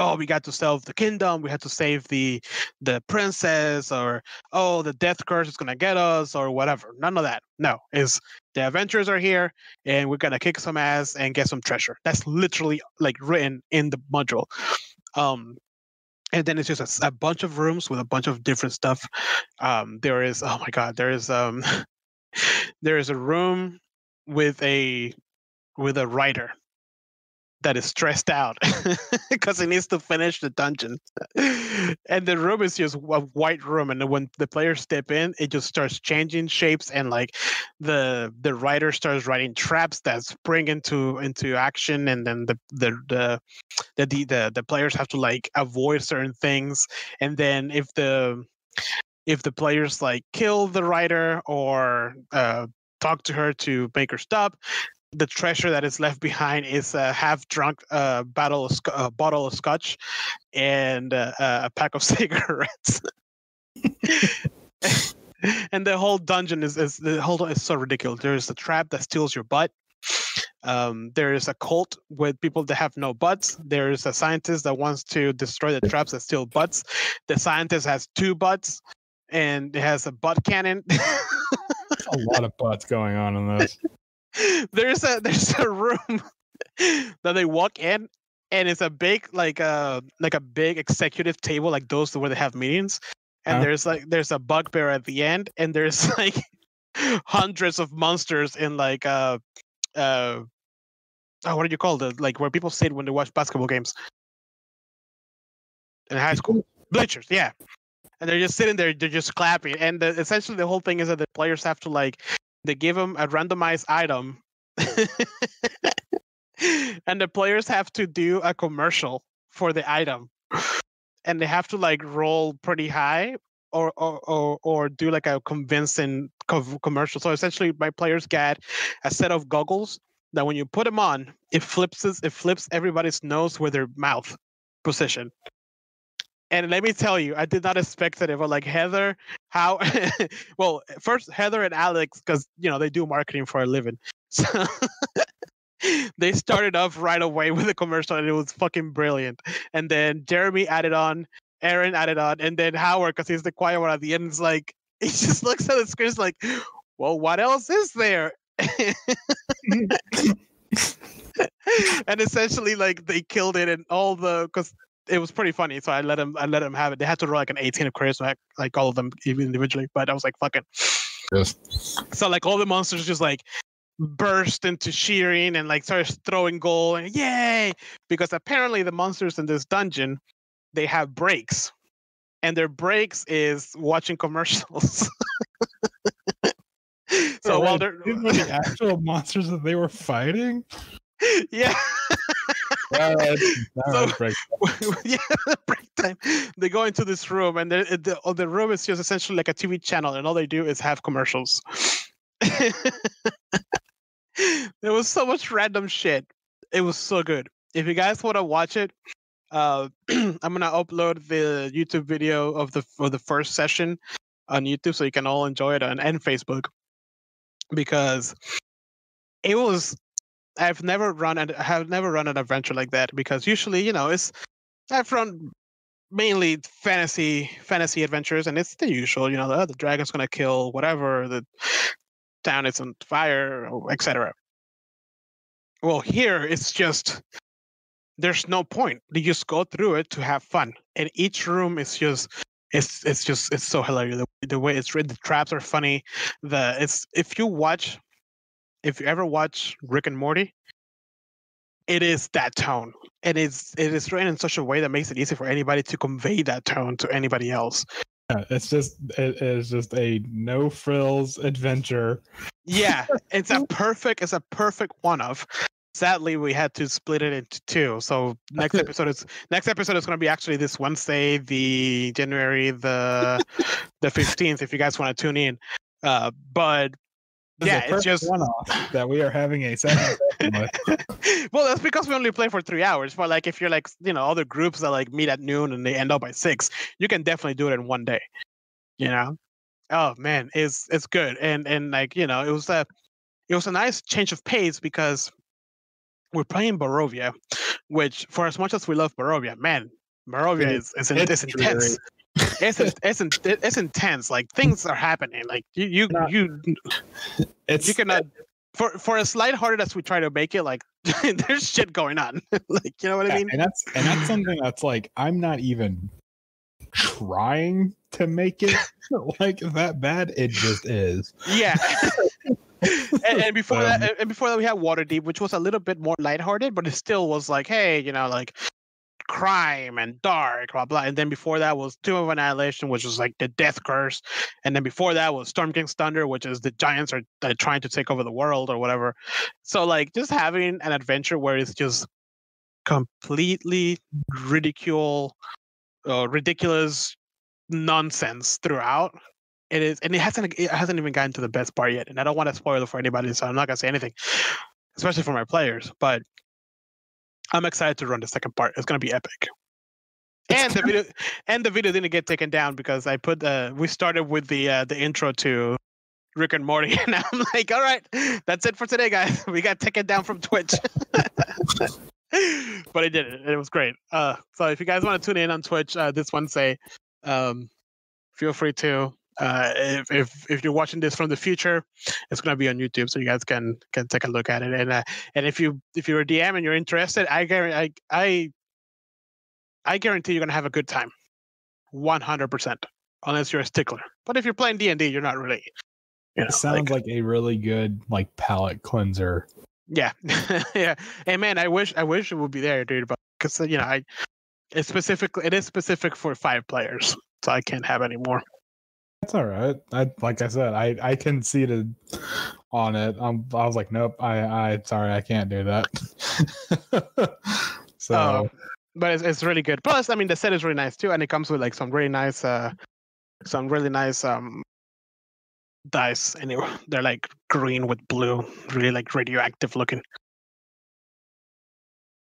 oh we got to save the kingdom, we had to save the the princess, or oh the death curse is gonna get us or whatever. None of that. No, it's the adventurers are here, and we're gonna kick some ass and get some treasure. That's literally like written in the module, um, and then it's just a, a bunch of rooms with a bunch of different stuff. Um, there is oh my god, there is um, there is a room with a with a writer that is stressed out because he needs to finish the dungeon, and the room is just a white room. And when the players step in, it just starts changing shapes, and like the the writer starts writing traps that spring into into action, and then the the the the the, the, the players have to like avoid certain things. And then if the if the players like kill the writer or uh, talk to her to make her stop, the treasure that is left behind is a half-drunk uh, bottle of, sc- uh, bottle of scotch and uh, a pack of cigarettes. And the whole dungeon is, is the whole is so ridiculous. There is a trap that steals your butt. Um, there is a cult with people that have no butts. There is a scientist that wants to destroy the traps that steal butts. The scientist has two butts, and it has a butt cannon. A lot of butts going on in this. There's a there's a room that they walk in, and it's a big like a uh, like a big executive table, like those where they have meetings. And huh? there's like there's a bugbear at the end, and there's like hundreds of monsters in like uh, uh, oh, what did you call it? Like where people sit when they watch basketball games in high school. Bleachers, yeah. And they're just sitting there, they're just clapping. And the, essentially the whole thing is that the players have to like, they give them a randomized item. And the players have to do a commercial for the item. And they have to like roll pretty high or or, or, or do like a convincing co- commercial. So essentially my players got a set of goggles that when you put them on, it flips, it flips everybody's nose with their mouth position. And let me tell you, I did not expect that. It was like Heather, how? Well, first Heather and Alex, because you know they do marketing for a living, so they started off right away with a commercial, and it was fucking brilliant. And then Jeremy added on, Aaron added on, and then Howard, because he's the quiet one at the end, is like he just looks at the screen, is like, "Well, what else is there?" And essentially, like they killed it, and all the because. It was pretty funny, so I let him. I let him have it. They had to roll like an eighteen of charisma, like, like all of them individually. But I was like, "Fuck it." Yes. So like all the monsters just like burst into cheering and like started throwing gold and yay! Because apparently the monsters in this dungeon, they have breaks, and their breaks is watching commercials. so oh, while they're these were the actual monsters that they were fighting. Yeah. Well, so, break time. Yeah, break time. They go into this room, and the the room is just essentially like a T V channel, and all they do is have commercials. There was so much random shit. It was so good. If you guys want to watch it, uh, I'm gonna upload the YouTube video of the of the first session on YouTube, so you can all enjoy it, on, and Facebook, because it was. I've never run and have never run an adventure like that, because usually, you know, it's I've run mainly fantasy fantasy adventures, and it's the usual, you know, the, the dragon's gonna kill whatever, the town is on fire, et cetera. Well, here it's just there's no point. You just go through it to have fun, and each room is just it's it's just it's so hilarious. The, the way it's written, the traps are funny. The it's if you watch. If you ever watch Rick and Morty, it is that tone. It is it is written in such a way that makes it easy for anybody to convey that tone to anybody else. Yeah, it's just it is just a no frills adventure. Yeah, it's a perfect it's a perfect one off. Sadly, we had to split it into two. So next episode is next episode is going to be actually this Wednesday, the January the the fifteenth. If you guys want to tune in, uh, but. Yeah, it's just one-off that we are having a second. Well, that's because we only play for three hours. But like, if you're like, you know, other groups that like meet at noon and they end up by six, you can definitely do it in one day. You know, oh man, it's it's good, and and like you know, it was a it was a nice change of pace because we're playing Barovia, which for as much as we love Barovia, man, Barovia is is, is, is intense. it's, it's it's intense. Like things are happening. Like you you no, you, it's, you cannot for for as lighthearted as we try to make it. Like there's shit going on. Like you know what yeah, I mean. And that's and that's something that's like I'm not even trying to make it like that bad. It just is. Yeah. and, and before um, that, and before that, we had Waterdeep, which was a little bit more lighthearted, but it still was like, hey, you know, like. Crime and dark, blah blah. And then before that was Tomb of Annihilation, which was like the death curse. And then before that was Storm King's Thunder, which is the giants are, are trying to take over the world or whatever. So like just having an adventure where it's just completely ridicule, uh, ridiculous nonsense throughout. It is, and it hasn't it hasn't even gotten to the best part yet. And I don't want to spoil it for anybody, so I'm not gonna say anything, especially for my players, but. I'm excited to run the second part. It's gonna be epic. And the video, and the video didn't get taken down because I put. Uh, we started with the uh, the intro to Rick and Morty, and I'm like, all right, that's it for today, guys. We got taken down from Twitch, but I did it. It was great. Uh, so if you guys want to tune in on Twitch uh, this Wednesday, um, feel free to. Uh, if if if you're watching this from the future, it's gonna be on YouTube, so you guys can can take a look at it. And uh, and if you if you're a D M and you're interested, I guarantee I I, I guarantee you're gonna have a good time, one hundred percent, unless you're a stickler. But if you're playing D and D, you're not really. You know, it sounds like, like a really good like palate cleanser Yeah, yeah. And man, I wish I wish it would be there, dude. But because you know, I it's specifically it is specific for five players, so I can't have any more. That's all right. I like I said, I I conceded on it. Um, I was like, nope. I I sorry, I can't do that. So, um, but it's it's really good. Plus, I mean, the set is really nice too, and it comes with like some really nice uh, some really nice um. dice, and it, they're like green with blue, really like radioactive looking.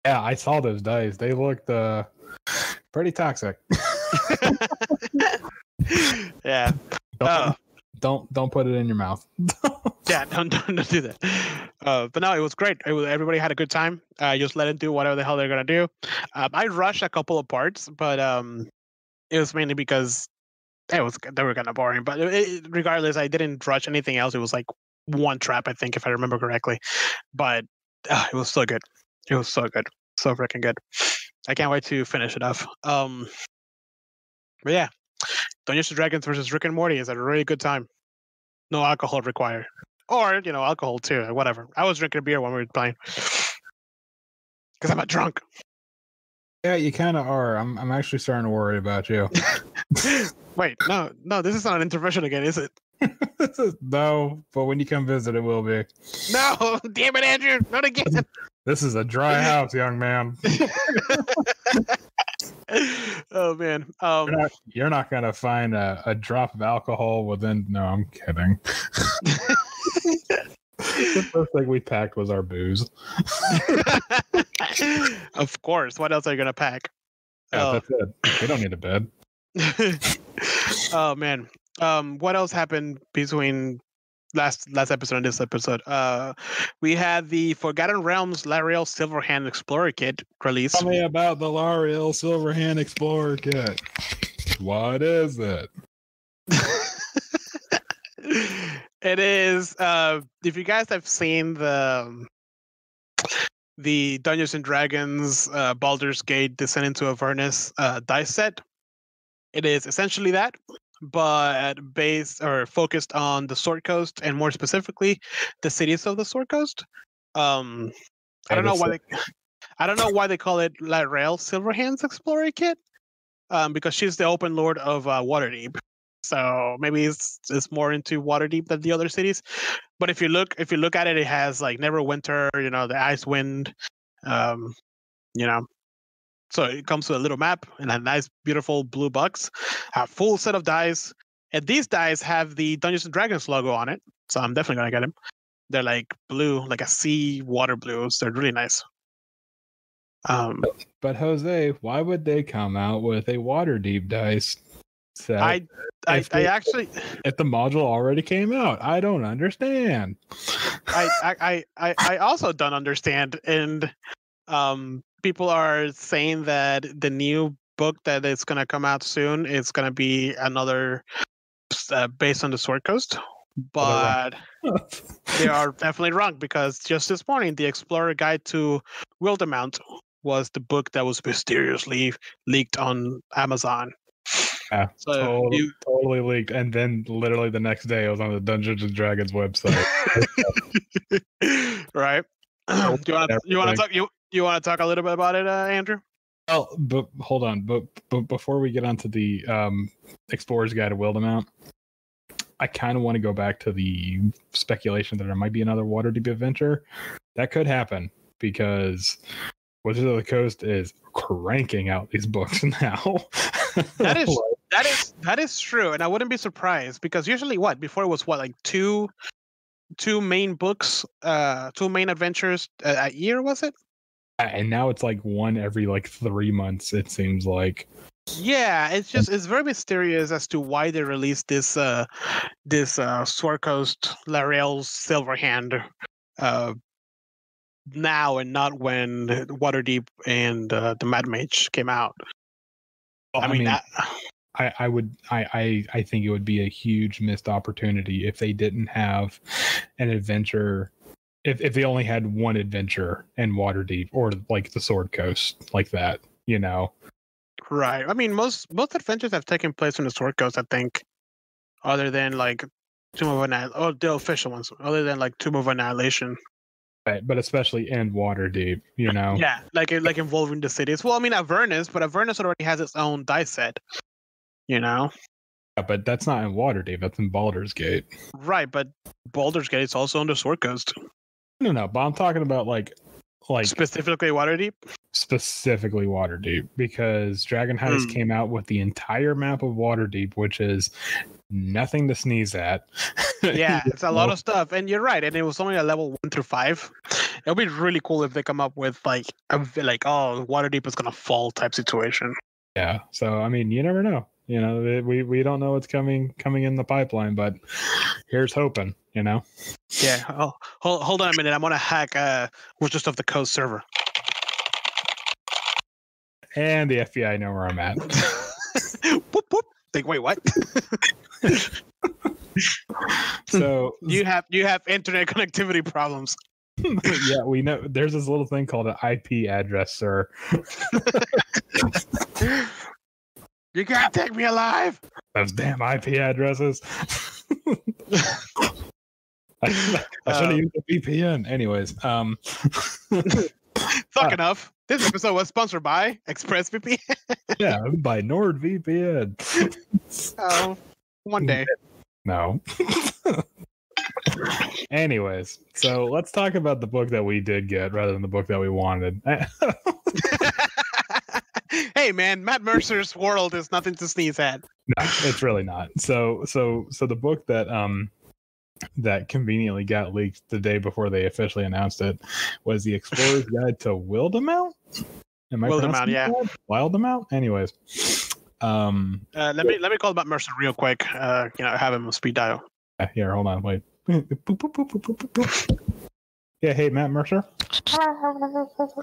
Yeah, I saw those dice. They looked uh, pretty toxic. Yeah. Don't, uh, don't don't put it in your mouth. Yeah, don't, don't don't do that. Uh, but no, it was great. It was, everybody had a good time. Uh, just let them do whatever the hell they're gonna do. Um, I rushed a couple of parts, but um, it was mainly because. It was they were kind of boring, but it, regardless, I didn't rush anything else. It was like one trap, I think, if I remember correctly. But uh, it was so good. It was so good, so freaking good. I can't wait to finish it off. Um, but yeah, Dungeons and Dragons versus Rick and Morty is a really good time. No alcohol required, or you know, alcohol too, whatever. I was drinking beer when we were playing because I'm a drunk. Yeah, you kind of are. I'm I'm actually starting to worry about you. Wait, no, no, this is not an intervention again, is it? This is, no, but when you come visit, it will be. No, damn it, Andrew, not again. This is a dry house, young man. Oh, man. Um, you're not, you're not going to find a, a drop of alcohol within... No, I'm kidding. The first thing we packed was our booze. Of course. What else are you going to pack? Yeah, oh. That's it. We don't need a bed. Oh man, um what else happened between last last episode and this episode? Uh we had the Forgotten Realms Lariel Silverhand Explorer Kit release. Tell me about the Lariel Silverhand Explorer Kit. What is it? It is uh if you guys have seen the the Dungeons and Dragons uh Baldur's Gate Descent into Avernus uh dice set. It is essentially that, but based or focused on the Sword Coast, and more specifically, the cities of the Sword Coast. Um, I don't know why they, I don't know why they call it Lariel Silverhand's Explorer Kit, um, because she's the open lord of uh, Waterdeep. So maybe it's it's more into Waterdeep than the other cities. But if you look, if you look at it, it has like Neverwinter, you know, the Icewind, um, you know. So it comes with a little map and a nice, beautiful blue box, a full set of dice. And these dice have the Dungeons and Dragons logo on it. So I'm definitely going to get them. They're like blue, like a sea water blue. So they're really nice. Um, but, but Jose, why would they come out with a Waterdeep dice set? I, I, I the, actually... If the module already came out, I don't understand. I, I, I, I also don't understand. And... Um, people are saying that the new book that is going to come out soon is going to be another uh, based on the Sword Coast, but they are definitely wrong, because just this morning, the Explorer Guide to Wildemount was the book that was mysteriously leaked on Amazon. Yeah, so totally, you, totally leaked, and then literally the next day, it was on the Dungeons and Dragons website. Right? Do you want to you want to talk you? You want to talk a little bit about it, uh, Andrew? Oh, but hold on. But, but before we get onto the um, Explorer's Guide to Wildemount, I kind of want to go back to the speculation that there might be another Waterdeep adventure. That could happen, because Wizards of the Coast is cranking out these books now. That is that is that is true, and I wouldn't be surprised, because usually what before it was what like two two main books, uh, two main adventures a, a year, was it? And now it's like one every like three months, it seems like. Yeah, it's just it's very mysterious as to why they released this uh this uh Sword Coast Lariel Silverhand uh now and not when Waterdeep and uh, the Mad Mage came out. Well, I mean, I, mean I... I, I would I, I I think it would be a huge missed opportunity if they didn't have an adventure. If if they only had one adventure in Waterdeep, or like the Sword Coast, like that, you know. Right. I mean, most most adventures have taken place on the Sword Coast, I think, other than like Tomb of Annihilation, or the official ones, other than like Tomb of Annihilation. Right, but especially in Waterdeep, you know. Yeah, like like involving the cities. Well, I mean Avernus, but Avernus already has its own dice set, you know. Yeah, but that's not in Waterdeep. That's in Baldur's Gate. Right, but Baldur's Gate is also on the Sword Coast. No, no, but I'm talking about like, like specifically Waterdeep. Specifically Waterdeep, because Dragon Heist mm. came out with the entire map of Waterdeep, which is nothing to sneeze at. Yeah, it's a lot of stuff, and you're right. And it was only a level one through five. It'll be really cool if they come up with like, a, like, oh, Waterdeep is gonna fall type situation. Yeah. So I mean, you never know. You know, we we don't know what's coming coming in the pipeline, but here's hoping. You know. Yeah. Oh, hold hold on a minute. I'm gonna hack uh, Wizards of the Coast server. And the F B I know where I'm at. Whoop whoop. Like, wait, what? So you have you have internet connectivity problems. Yeah, we know. There's this little thing called an I P address, sir. You can't take me alive. Those damn I P addresses. I should have um, used a V P N. Anyways, um, fuck uh, enough. This episode was sponsored by ExpressVPN. Yeah, by NordVPN. Oh, one day. No. Anyways, so let's talk about the book that we did get rather than the book that we wanted. Hey, man, Matt Mercer's world is nothing to sneeze at. No, it's really not. So, so, so the book that um. that conveniently got leaked the day before they officially announced it was the Explorer's Guide to Wildemount. Am I Wildemount, yeah. Wildemount? Anyways. Um, uh, let me let me call Matt Mercer real quick. Uh, you know, have him speed dial. Yeah, here, hold on, wait. boop, boop, boop, boop, boop, boop. Yeah, hey, Matt Mercer.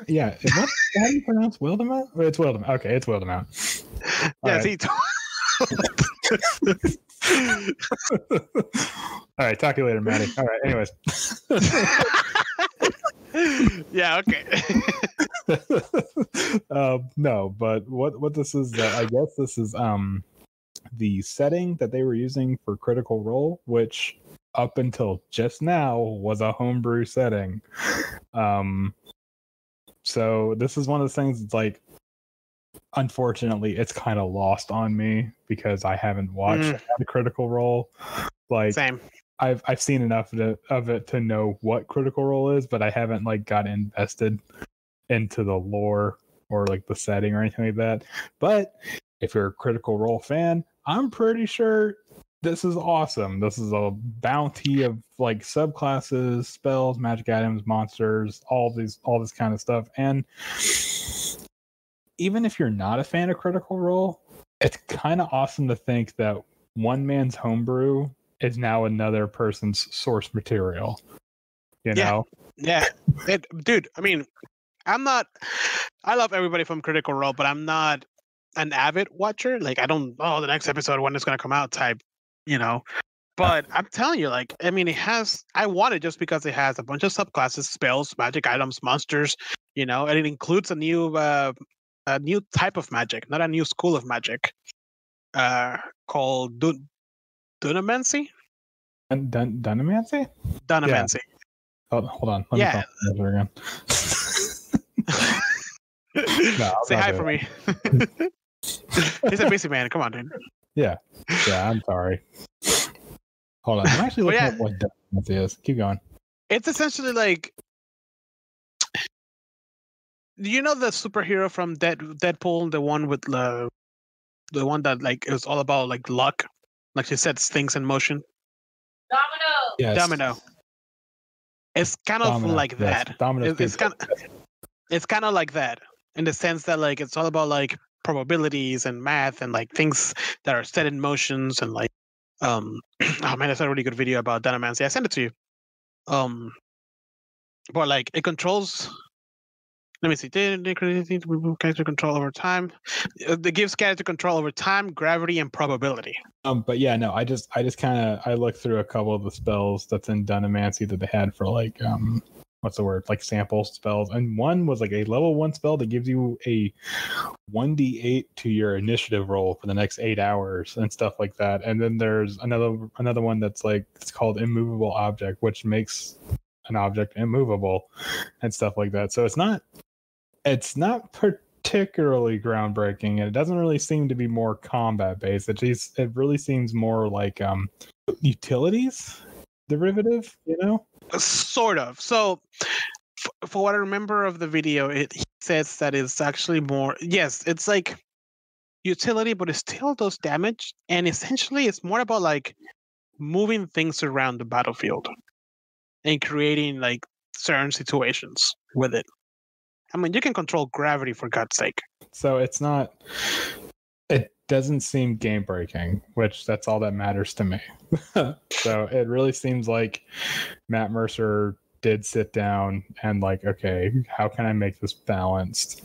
Yeah, is that, how do you pronounce Wildemount? It's Wildemount. Okay, it's Wildemount. Yeah, see. All right, talk to you later, Maddie. All right, anyways. Yeah, okay. um, no, but what what this is, uh, I guess this is um the setting that they were using for Critical Role, which up until just now was a homebrew setting. Um, so this is one of those things that's like, unfortunately, it's kind of lost on me because I haven't watched mm. the Critical Role. Like, same. I've I've seen enough of it, of it to know what Critical Role is, but I haven't like got invested into the lore or like the setting or anything like that. But if you're a Critical Role fan, I'm pretty sure this is awesome. This is a bounty of like subclasses, spells, magic items, monsters, all these, all this kind of stuff, and even if you're not a fan of Critical Role, it's kind of awesome to think that one man's homebrew is now another person's source material. You yeah. know? Yeah. It, dude, I mean, I'm not... I love everybody from Critical Role, but I'm not an avid watcher. Like, I don't... Oh, the next episode, when it's going to come out type, you know? But I'm telling you, like, I mean, it has... I want it just because it has a bunch of subclasses, spells, magic items, monsters, you know? And it includes a new... Uh, a new type of magic, not a new school of magic, uh, called Dun- Dunamancy? Dun- Dun- Dunamancy? Dunamancy. Yeah. Oh, hold on. Let yeah. me call again. No, say hi for me. He's a busy man. Come on, dude. Yeah. Yeah, I'm sorry. Hold on. I'm actually looking yeah. at what Dunamancy is. Keep going. It's essentially like... You know the superhero from Dead, Deadpool, the one with the, the one that like it was all about like luck, like she sets things in motion. Domino. Yes. Domino. It's kind of Domino, like yes. that. Domino. It, it's kind. Of, it's kind of like that in the sense that like it's all about like probabilities and math and like things that are set in motions and like um oh man, that's a really good video about Dunamancy. I sent it to you. Um, but like it controls. Let me see. Character control over time. It gives character control over time, gravity, and probability. Um, but yeah, no, I just, I just kind of, I looked through a couple of the spells that's in Dunamancy that they had for like, um, what's the word? Like sample spells, and one was like a level one spell that gives you a one d eight to your initiative roll for the next eight hours and stuff like that. And then there's another, another one that's like it's called immovable object, which makes an object immovable and stuff like that. So it's not, it's not particularly groundbreaking, and it doesn't really seem to be more combat based. It just, it really seems more like um, utilities derivative, you know? Sort of. So f- for what I remember of the video, it he says that it's actually more, yes, it's like utility, but it still does damage. And essentially it's more about like moving things around the battlefield and creating like certain situations with it. I mean, you can control gravity, for God's sake. So it's not, it doesn't seem game breaking, which that's all that matters to me. So it really seems like Matt Mercer did sit down and like, okay, how can I make this balanced,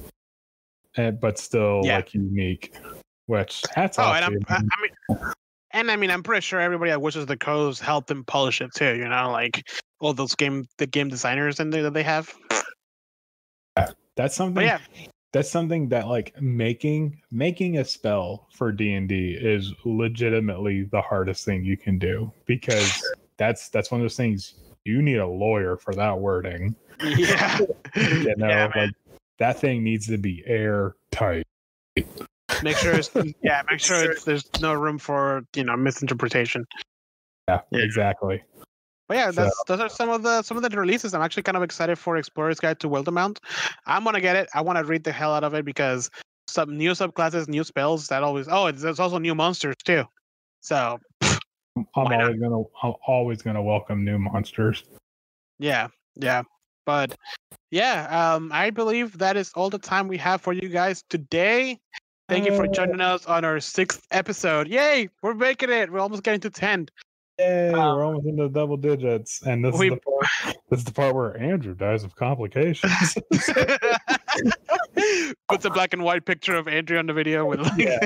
and, but still yeah. like unique? Which that's oh, awesome. And I'm, I, I mean, and I mean, I'm pretty sure everybody at Wizards of the Coast helped them polish it too. You know, like all those game, the game designers in there that they have. That's something. Yeah. That's something that like making making a spell for D and D is legitimately the hardest thing you can do, because that's that's one of those things you need a lawyer for that wording. Yeah. You know, yeah, like, that thing needs to be airtight. Make sure it's yeah. Make sure it's, there's no room for you know misinterpretation. Yeah. yeah. Exactly. But yeah, that's, so. those are some of the some of the releases. I'm actually kind of excited for Explorer's Guide to Wildemount. I'm gonna get it. I want to read the hell out of it, because some new subclasses, new spells. That always. Oh, there's also new monsters too. So I'm always not? gonna I'm always gonna welcome new monsters. Yeah, yeah, but yeah, um, I believe that is all the time we have for you guys today. Thank you for joining us on our sixth episode. Yay, we're making it. We're almost getting to ten. Yay, um, we're almost into the double digits, and this, we, is the part, this is the part where Andrew dies of complications. Puts a black and white picture of Andrew on the video with like... yeah,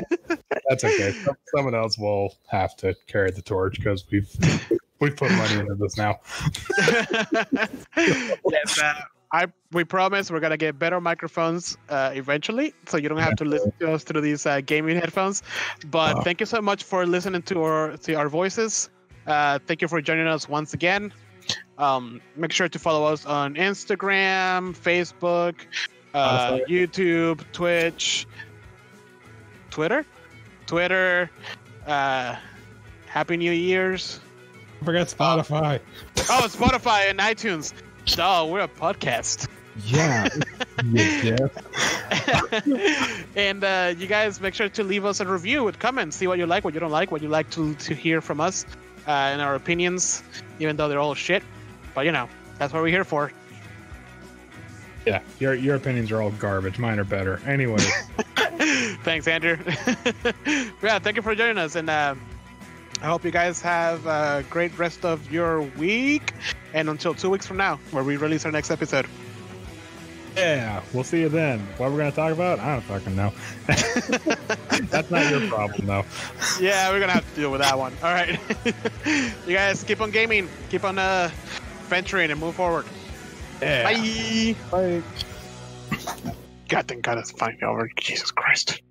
that's okay. Someone else will have to carry the torch, because we've we've put money into this now. Yes, uh, I we promise we're gonna get better microphones uh, eventually, so you don't have to listen to us through these uh, gaming headphones. But uh, thank you so much for listening to our to our voices. Uh, thank you for joining us once again. Um, make sure to follow us on Instagram, Facebook, uh, YouTube, Twitch, Twitter, Twitter. Uh, Happy New Year's! I forgot Spotify. Oh, oh Spotify and iTunes. Oh, we're a podcast. Yeah. And uh, you guys make sure to leave us a review with comments. See what you like, what you don't like, what you like to to hear from us. Uh, and our opinions, even though they're all shit, but you know that's what we're here for. Yeah, your your opinions are all garbage. Mine are better. Anyway, thanks, Andrew. Yeah, thank you for joining us, and uh, I hope you guys have a great rest of your week. And until two weeks from now, where we release our next episode. Yeah, we'll see you then. What we're gonna talk about, I don't fucking know. That's not your problem, though. Yeah, we're gonna have to deal with that one. All right, you guys keep on gaming, keep on uh, venturing, and move forward. Yeah. Bye. Bye. God, thank God, it's finally over. Jesus Christ.